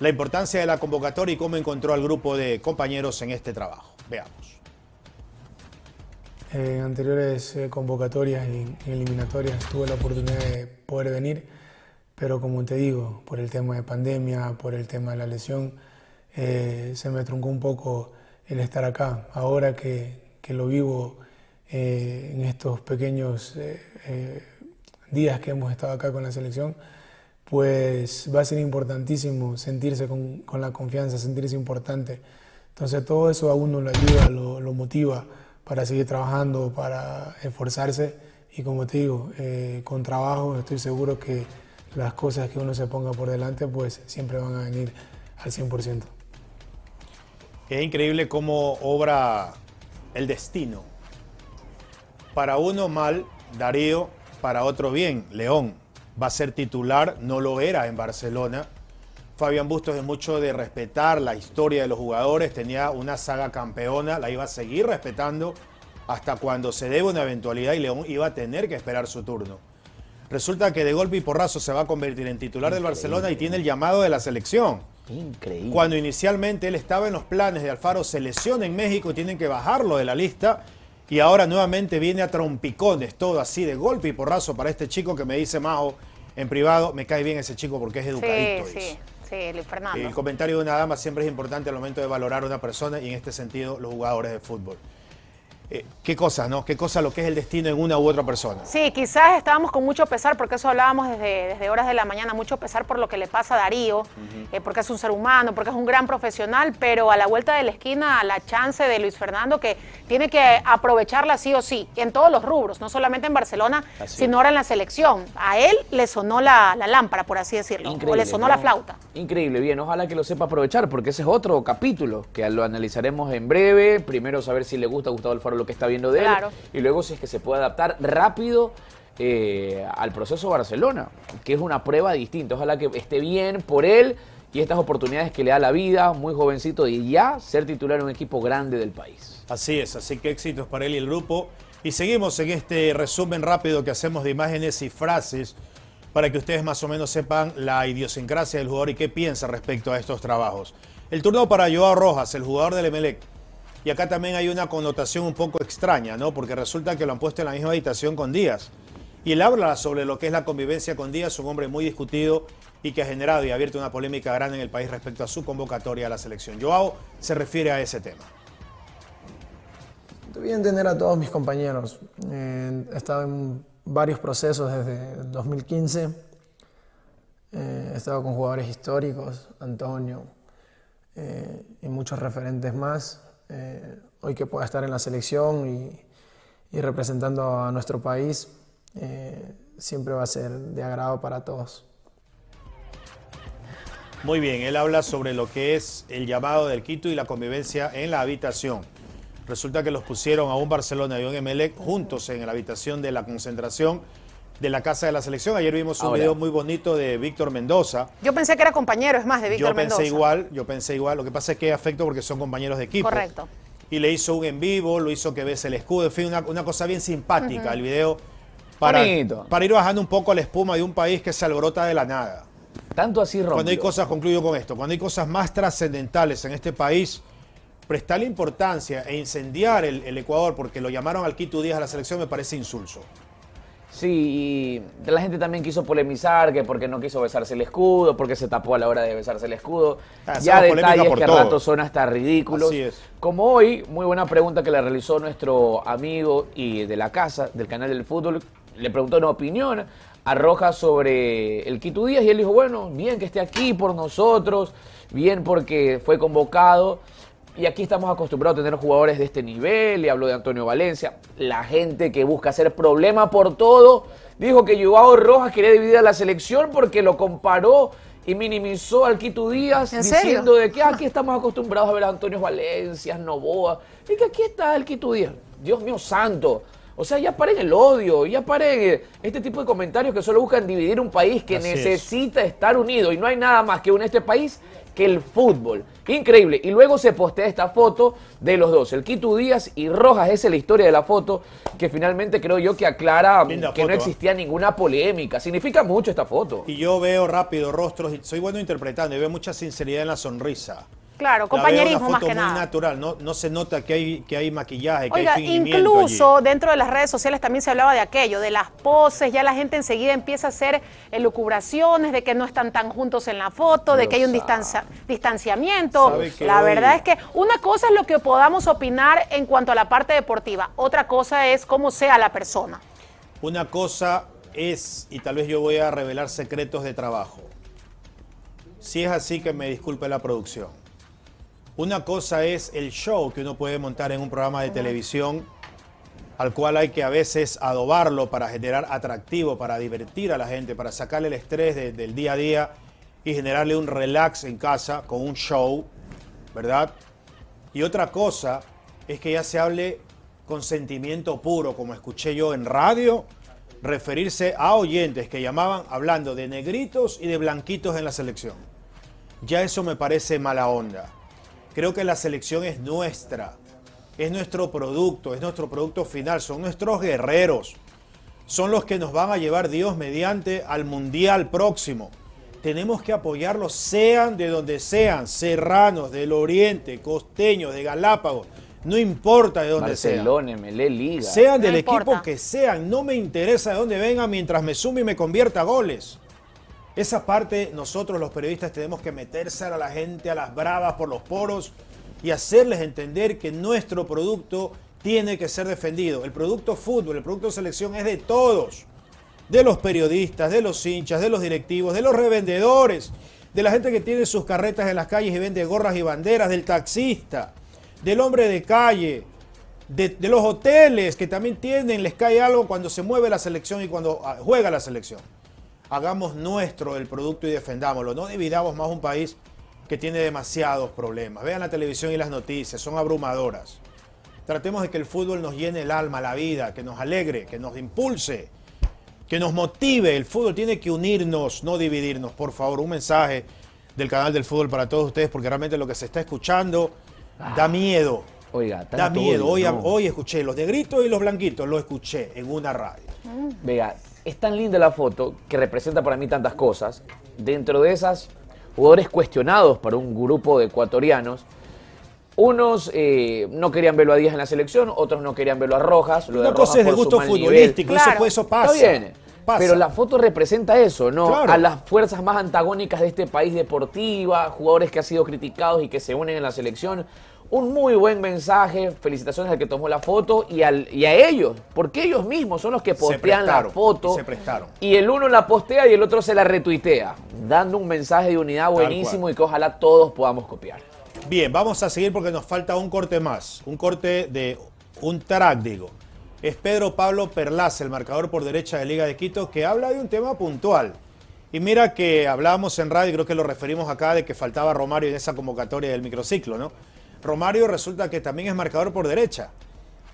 La importancia de la convocatoria y cómo encontró al grupo de compañeros en este trabajo. Veamos. En anteriores convocatorias y eliminatorias tuve la oportunidad de poder venir, pero como te digo, por el tema de pandemia, por el tema de la lesión, eh, se me truncó un poco el estar acá. Ahora que, que lo vivo eh, en estos pequeños eh, eh, días que hemos estado acá con la selección, pues va a ser importantísimo sentirse con, con la confianza, sentirse importante. Entonces todo eso a uno lo ayuda, lo, lo motiva para seguir trabajando, para esforzarse. Y como te digo, eh, con trabajo estoy seguro que las cosas que uno se ponga por delante pues siempre van a venir al cien por ciento. Es increíble cómo obra el destino. Para uno mal, Darío, para otro bien, León. Va a ser titular, no lo era en Barcelona. Fabián Bustos es mucho de respetar la historia de los jugadores, tenía una saga campeona, la iba a seguir respetando hasta cuando se deba una eventualidad y León iba a tener que esperar su turno. Resulta que de golpe y porrazo se va a convertir en titular Increíble. del Barcelona y tiene el llamado de la selección. Increíble. Cuando inicialmente él estaba en los planes de Alfaro, se lesiona en México y tienen que bajarlo de la lista. Y ahora nuevamente viene a trompicones, todo así de golpe y porrazo para este chico que me dice Majo en privado, me cae bien ese chico porque es educadito. Sí, sí, sí, Luis Fernando. El comentario de una dama siempre es importante al momento de valorar a una persona y en este sentido los jugadores de fútbol. Eh, qué cosa, ¿no? Qué cosa lo que es el destino en una u otra persona. Sí, quizás estábamos con mucho pesar, porque eso hablábamos desde, desde horas de la mañana, mucho pesar por lo que le pasa a Darío, uh-huh. eh, porque es un ser humano, porque es un gran profesional, pero a la vuelta de la esquina, la chance de Luis Fernando, que tiene que aprovecharla sí o sí, en todos los rubros, no solamente en Barcelona, así sino es. ahora en la selección. A él le sonó la, la lámpara, por así decirlo, Increíble, o le sonó ¿no? la flauta. Increíble, bien, ojalá que lo sepa aprovechar, porque ese es otro capítulo, que lo analizaremos en breve. Primero saber si le gusta a Gustavo Alfaro lo que está viendo de claro. él, y luego si es que se puede adaptar rápido eh, al proceso Barcelona, que es una prueba distinta. Ojalá que esté bien por él y estas oportunidades que le da la vida, muy jovencito, y ya ser titular en un equipo grande del país. Así es, así que éxitos para él y el grupo. Y seguimos en este resumen rápido que hacemos de imágenes y frases para que ustedes más o menos sepan la idiosincrasia del jugador y qué piensa respecto a estos trabajos. El turno para Joao Rojas, el jugador del Emelec. Y acá también hay una connotación un poco extraña, ¿no? Porque resulta que lo han puesto en la misma habitación con Díaz. Y él habla sobre lo que es la convivencia con Díaz, un hombre muy discutido y que ha generado y abierto una polémica grande en el país respecto a su convocatoria a la selección. Joao se refiere a ese tema. Debí entender a todos mis compañeros. Eh, he estado en varios procesos desde dos mil quince. Eh, he estado con jugadores históricos, Antonio eh, y muchos referentes más. Eh, hoy que pueda estar en la selección y, y representando a nuestro país, eh, siempre va a ser de agrado para todos. Muy bien, él habla sobre lo que es el llamado del Quito y la convivencia en la habitación. Resulta que los pusieron a un Barcelona y un Emelec juntos en la habitación de la concentración de la casa de la selección. Ayer vimos un Ahora, video muy bonito de Víctor Mendoza. Yo pensé que era compañero, es más, de Víctor Mendoza. Yo pensé igual, yo pensé igual. Lo que pasa es que afecto porque son compañeros de equipo. Correcto. Y le hizo un en vivo, lo hizo que bese el escudo, en fin, una, una cosa bien simpática, uh-huh. el video. Para, para ir bajando un poco la espuma de un país que se alborota de la nada. Tanto así, Romero. Cuando hay cosas, concluyo con esto, cuando hay cosas más trascendentales en este país, prestarle importancia e incendiar el, el Ecuador porque lo llamaron al Kitu Díaz a la selección me parece insulso. Sí, y la gente también quiso polemizar, que porque no quiso besarse el escudo, porque se tapó a la hora de besarse el escudo. Ah, ya detalles que a ratos son hasta ridículos. Así es. Como hoy, muy buena pregunta que le realizó nuestro amigo y de la casa, del Canal del Fútbol, le preguntó una opinión a Rojas sobre el Kitu Díaz y él dijo, bueno, bien que esté aquí por nosotros, bien porque fue convocado. Y aquí estamos acostumbrados a tener jugadores de este nivel, y habló de Antonio Valencia, la gente que busca hacer problema por todo, dijo que Joao Rojas quería dividir a la selección porque lo comparó y minimizó al Kitu Díaz diciendo de que aquí estamos acostumbrados a ver a Antonio Valencia, Novoa, y que aquí está el Kitu Díaz. Dios mío santo, O sea, ya paren el odio, ya paren este tipo de comentarios que solo buscan dividir un país que Así necesita es. estar unido. Y no hay nada más que une este país que el fútbol. Increíble. Y luego se postea esta foto de los dos, el Kitu Díaz y Rojas. Esa es la historia de la foto que finalmente creo yo que aclara Linda que foto, no existía ¿eh? ninguna polémica. Significa mucho esta foto. Y yo veo rápido rostros, soy bueno interpretando y veo mucha sinceridad en la sonrisa. Claro, compañerismo más que nada. Muy natural, no, no se nota que hay, que hay maquillaje, que Oiga, hay fingimiento incluso allí. Dentro de las redes sociales también se hablaba de aquello, de las poses, ya la gente enseguida empieza a hacer elucubraciones de que no están tan juntos en la foto, Pero de que hay un distancia, distanciamiento. La hoy... verdad es que una cosa es lo que podamos opinar en cuanto a la parte deportiva, otra cosa es cómo sea la persona. Una cosa es, y tal vez yo voy a revelar secretos de trabajo, si es así que me disculpe la producción. Una cosa es el show que uno puede montar en un programa de televisión al cual hay que a veces adobarlo para generar atractivo, para divertir a la gente, para sacarle el estrés de, del día a día y generarle un relax en casa con un show, ¿verdad? Y otra cosa es que ya se hable con sentimiento puro, como escuché yo en radio, referirse a oyentes que llamaban hablando de negritos y de blanquitos en la selección. Ya eso me parece mala onda. Creo que la selección es nuestra, es nuestro producto, es nuestro producto final, son nuestros guerreros, son los que nos van a llevar Dios mediante al Mundial próximo. Tenemos que apoyarlos, sean de donde sean, serranos, del oriente, costeños, de Galápagos, no importa de dónde sean. Barcelona, Emelec, Liga. Sean del equipo que sean, no me interesa de dónde vengan mientras me sume y me convierta a goles. Esa parte nosotros los periodistas tenemos que meterse a la gente a las bravas por los poros y hacerles entender que nuestro producto tiene que ser defendido. El producto fútbol, el producto selección es de todos, de los periodistas, de los hinchas, de los directivos, de los revendedores, de la gente que tiene sus carretas en las calles y vende gorras y banderas, del taxista, del hombre de calle, de, de los hoteles que también tienen, les cae algo cuando se mueve la selección y cuando juega la selección. Hagamos nuestro el producto y defendámoslo. No dividamos más un país que tiene demasiados problemas. Vean la televisión y las noticias, son abrumadoras. Tratemos de que el fútbol nos llene el alma, la vida, que nos alegre, que nos impulse, que nos motive. El fútbol tiene que unirnos, no dividirnos. Por favor, un mensaje del Canal del Fútbol para todos ustedes, porque realmente lo que se está escuchando ah, da miedo. Oiga, da miedo. Hoy, no. hoy escuché los negritos y los blanquitos, lo escuché en una radio. Mm. Vea. Es tan linda la foto que representa para mí tantas cosas. Dentro de esas, jugadores cuestionados para un grupo de ecuatorianos. Unos eh, no querían verlo a Díaz en la selección, otros no querían verlo a Rojas. Lo Una de Rojas cosa es de gusto futbolístico, claro, eso, eso pasa. Está bien, pasa. Pero la foto representa eso, ¿no? Claro. A las fuerzas más antagónicas de este país deportiva, jugadores que han sido criticados y que se unen en la selección. Un muy buen mensaje, felicitaciones al que tomó la foto y, al, y a ellos, porque ellos mismos son los que postean la foto. Se prestaron. Y el uno la postea y el otro se la retuitea, dando un mensaje de unidad buenísimo y que ojalá todos podamos copiar. Bien, vamos a seguir porque nos falta un corte más, un corte de un track, digo. Es Pedro Pablo Perlaza, el marcador por derecha de Liga de Quito, que habla de un tema puntual. Y mira que hablábamos en radio, y creo que lo referimos acá, de que faltaba Romario en esa convocatoria del microciclo, ¿no? Romario resulta que también es marcador por derecha.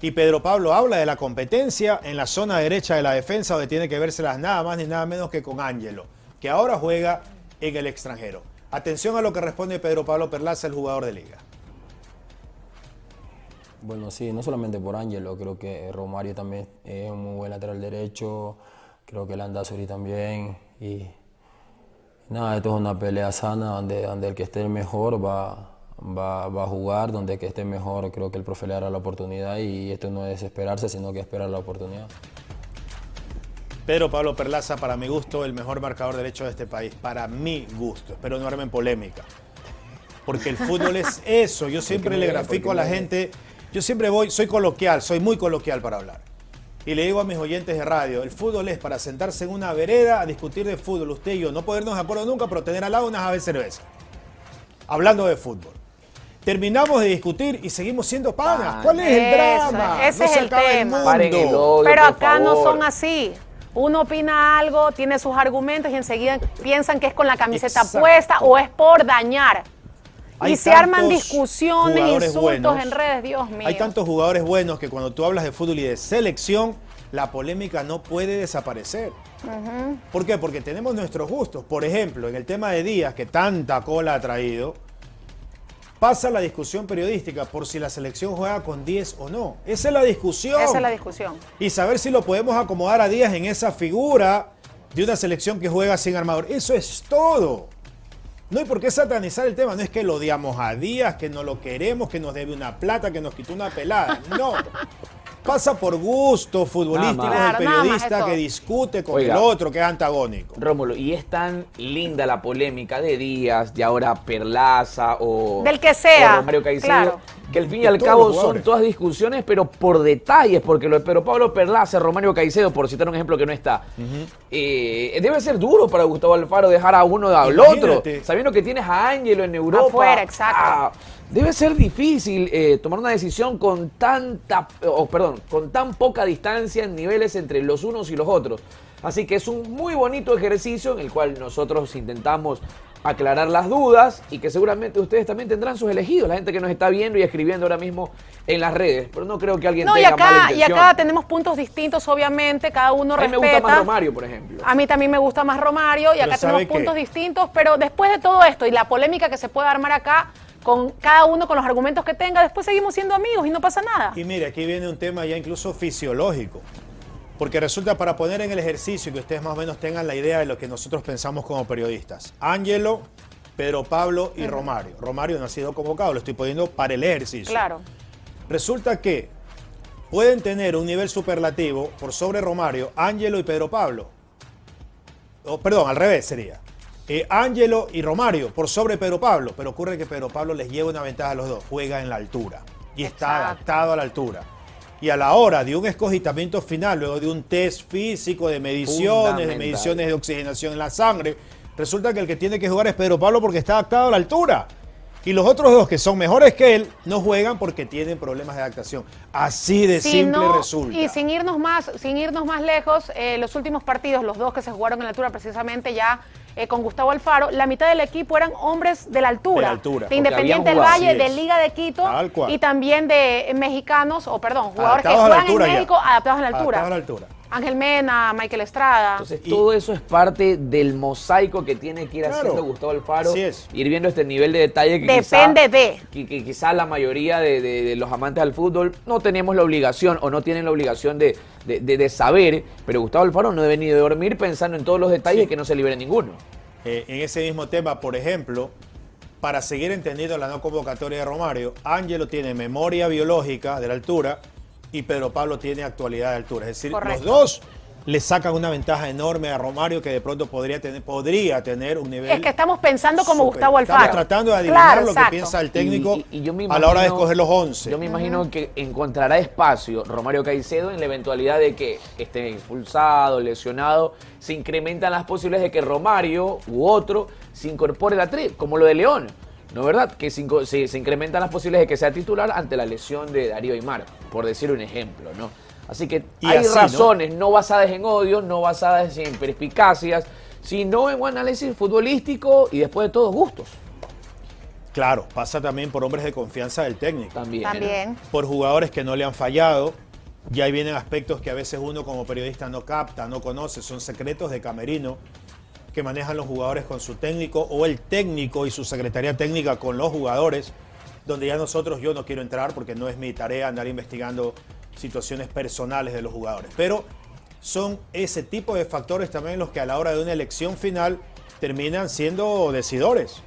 Y Pedro Pablo habla de la competencia en la zona derecha de la defensa, donde tiene que vérselas nada más ni nada menos que con Ángelo, que ahora juega en el extranjero. Atención a lo que responde Pedro Pablo Perlaza, el jugador de Liga. Bueno, sí, no solamente por Ángelo, creo que Romario también es un muy buen lateral derecho, creo que el Landazuri también. Y nada, esto es una pelea sana donde, donde el que esté el mejor va... Va, va a jugar, donde que esté mejor, creo que el profe le dará la oportunidad y esto no es desesperarse, sino que esperar la oportunidad. Pedro Pablo Perlaza, para mi gusto, el mejor marcador derecho de este país, para mi gusto, espero no armen polémica, porque el fútbol es eso, yo siempre le grafico a la gente, yo siempre voy, soy coloquial, soy muy coloquial para hablar, y le digo a mis oyentes de radio, el fútbol es para sentarse en una vereda a discutir de fútbol, usted y yo, no podernos de acuerdo nunca, pero tener al lado una java de cerveza, hablando de fútbol. Terminamos de discutir y seguimos siendo panas. ¿Cuál es eso, el drama? Ese no es se el acaba tema. El Paren el odio, Pero acá favor. no son así. Uno opina algo, tiene sus argumentos y enseguida piensan que es con la camiseta Exacto. puesta o es por dañar. Hay y se arman discusiones, insultos buenos, en redes, Dios mío. Hay tantos jugadores buenos que cuando tú hablas de fútbol y de selección, la polémica no puede desaparecer. Uh-huh. ¿Por qué? Porque tenemos nuestros gustos. Por ejemplo, en el tema de Díaz, que tanta cola ha traído, pasa la discusión periodística por si la selección juega con diez o no. Esa es la discusión. Esa es la discusión. Y saber si lo podemos acomodar a Díaz en esa figura de una selección que juega sin armador. Eso es todo. No hay por qué satanizar el tema. No es que lo odiamos a Díaz, que no lo queremos, que nos debe una plata, que nos quitó una pelada. No. Pasa por gusto futbolístico el periodista que discute con Oiga, el otro, que es antagónico. Rómulo, y es tan linda la polémica de Díaz, de ahora Perlaza o... Del que sea. Romario Caicedo, claro. Que al fin y al cabo son todas discusiones, pero por detalles, porque lo de Pedro Pablo Perlaza, Romario Caicedo, por citar un ejemplo que no está, uh-huh. eh, debe ser duro para Gustavo Alfaro dejar a uno al Imagínate. otro, sabiendo que tienes a Ángelo en Europa. Afuera, exacto. A, debe ser difícil eh, tomar una decisión con tanta, oh, perdón, con tan poca distancia en niveles entre los unos y los otros. Así que es un muy bonito ejercicio en el cual nosotros intentamos aclarar las dudas y que seguramente ustedes también tendrán sus elegidos, la gente que nos está viendo y escribiendo ahora mismo en las redes, pero no creo que alguien no, tenga y acá, mala intención. Y acá tenemos puntos distintos, obviamente, cada uno respeta. A mí respeta. me gusta más Romario, por ejemplo. A mí también me gusta más Romario y pero acá tenemos qué? puntos distintos, pero después de todo esto y la polémica que se puede armar acá, con cada uno con los argumentos que tenga, después seguimos siendo amigos y no pasa nada. Y mire, aquí viene un tema ya incluso fisiológico. Porque resulta, para poner en el ejercicio y que ustedes más o menos tengan la idea de lo que nosotros pensamos como periodistas, Ángelo, Pedro Pablo y uh-huh. Romario. Romario no ha sido convocado, lo estoy poniendo para el ejercicio. Claro. Resulta que pueden tener un nivel superlativo por sobre Romario, Ángelo y Pedro Pablo. O, perdón, al revés sería. Ángelo eh, y Romario por sobre Pedro Pablo, pero ocurre que Pedro Pablo les lleva una ventaja a los dos, juega en la altura y Exacto. está adaptado a la altura. Y a la hora de un escogitamiento final, luego de un test físico, de mediciones, de mediciones de oxigenación en la sangre, resulta que el que tiene que jugar es Pedro Pablo porque está adaptado a la altura. Y los otros dos que son mejores que él no juegan porque tienen problemas de adaptación. Así de si simple no, resulta. Y sin irnos más, sin irnos más lejos, eh, los últimos partidos, los dos que se jugaron en la altura precisamente ya... Eh, con Gustavo Alfaro, la mitad del equipo eran hombres de la altura, de, la altura, de Independiente del Valle, de Liga de Quito y también de mexicanos, o perdón, jugadores adaptados que juegan en México ya. adaptados a la altura. Adaptados a la altura. Ángel Mena, Michael Estrada. Entonces y, todo eso es parte del mosaico que tiene que ir claro, haciendo Gustavo Alfaro, ir viendo este nivel de detalle que depende quizá, de que, que quizá la mayoría de, de, de los amantes del fútbol no tenemos la obligación o no tienen la obligación de, de, de, de saber, pero Gustavo Alfaro no debe ni de dormir pensando en todos los detalles sí. que no se libere ninguno. Eh, en ese mismo tema, por ejemplo, para seguir entendiendo la no convocatoria de Romario, Ángelo tiene memoria biológica de la altura, y Pedro Pablo tiene actualidad de altura. Es decir, Correcto. los dos le sacan una ventaja enorme a Romario que de pronto podría tener, podría tener un nivel... Es que estamos pensando como super. Gustavo Alfaro. Estamos tratando de adivinar claro, lo exacto. que piensa el técnico y, y, y yo me imagino, a la hora de escoger los once. Yo me imagino uh-huh. que encontrará espacio Romario Caicedo en la eventualidad de que esté expulsado, lesionado. Se incrementan las posibilidades de que Romario u otro se incorpore a la Tri, como lo de León. ¿No verdad? Que se, se, se incrementan las posibilidades de que sea titular ante la lesión de Darío Aimar, por decir un ejemplo, ¿no? Así que y hay así, razones ¿no? no basadas en odios, no basadas en perspicacias, sino en un análisis futbolístico y después de todos gustos. Claro, pasa también por hombres de confianza del técnico. También. también. ¿no? Por jugadores que no le han fallado. Y ahí vienen aspectos que a veces uno como periodista no capta, no conoce, son secretos de camerino que manejan los jugadores con su técnico o el técnico y su secretaría técnica con los jugadores, donde ya nosotros, yo no quiero entrar porque no es mi tarea andar investigando situaciones personales de los jugadores. Pero son ese tipo de factores también los que a la hora de una elección final terminan siendo decidores,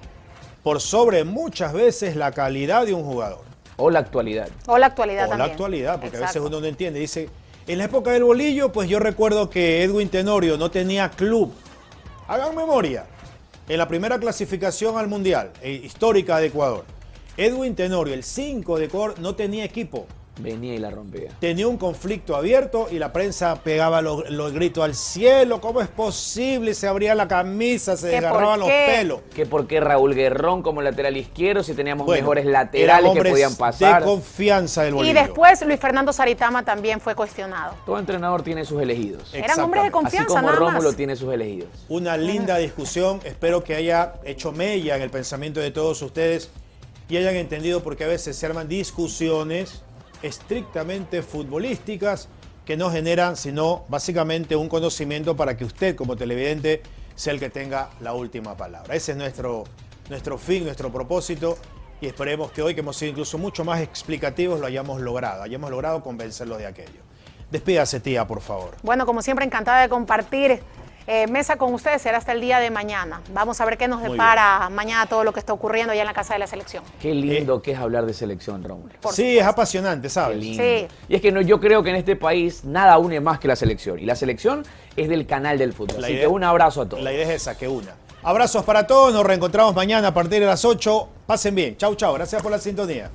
por sobre muchas veces la calidad de un jugador. O la actualidad. O la actualidad O también. la actualidad, porque Exacto. a veces uno no entiende. Dice, en la época del bolillo, pues yo recuerdo que Edwin Tenorio no tenía club. Hagan memoria, en la primera clasificación al Mundial, eh, histórica de Ecuador, Edwin Tenorio, el cinco de Ecuador, no tenía equipo. Venía y la rompía. Tenía un conflicto abierto y la prensa pegaba los, los gritos al cielo. ¿Cómo es posible? Se abría la camisa, se desgarraban los pelos. ¿Que por qué Raúl Guerrón como lateral izquierdo si teníamos bueno, mejores laterales que podían pasar? De confianza del Bolillo. Y después Luis Fernando Saritama también fue cuestionado. Todo entrenador tiene sus elegidos. Eran hombres de confianza, así como Rómulo tiene sus elegidos. Una linda discusión. Espero que haya hecho mella en el pensamiento de todos ustedes. y hayan entendido por qué a veces se arman discusiones estrictamente futbolísticas que no generan sino básicamente un conocimiento para que usted como televidente sea el que tenga la última palabra. Ese es nuestro, nuestro fin, nuestro propósito, y esperemos que hoy, que hemos sido incluso mucho más explicativos, lo hayamos logrado, hayamos logrado convencerlos de aquello. Despídase, tía, por favor. Bueno, como siempre, encantada de compartir eh, mesa con ustedes. Será hasta el día de mañana. Vamos a ver qué nos depara mañana todo lo que está ocurriendo allá en la casa de la selección. Qué lindo eh. que es hablar de selección, Raúl. Por sí, supuesto. Es apasionante, ¿sabes? Sí. Y es que no, yo creo que en este país nada une más que la selección. Y la selección es del Canal del Fútbol. La Así idea, que un abrazo a todos. La idea es esa, que una. Abrazos para todos. Nos reencontramos mañana a partir de las ocho. Pasen bien. Chau, chau. Gracias por la sintonía.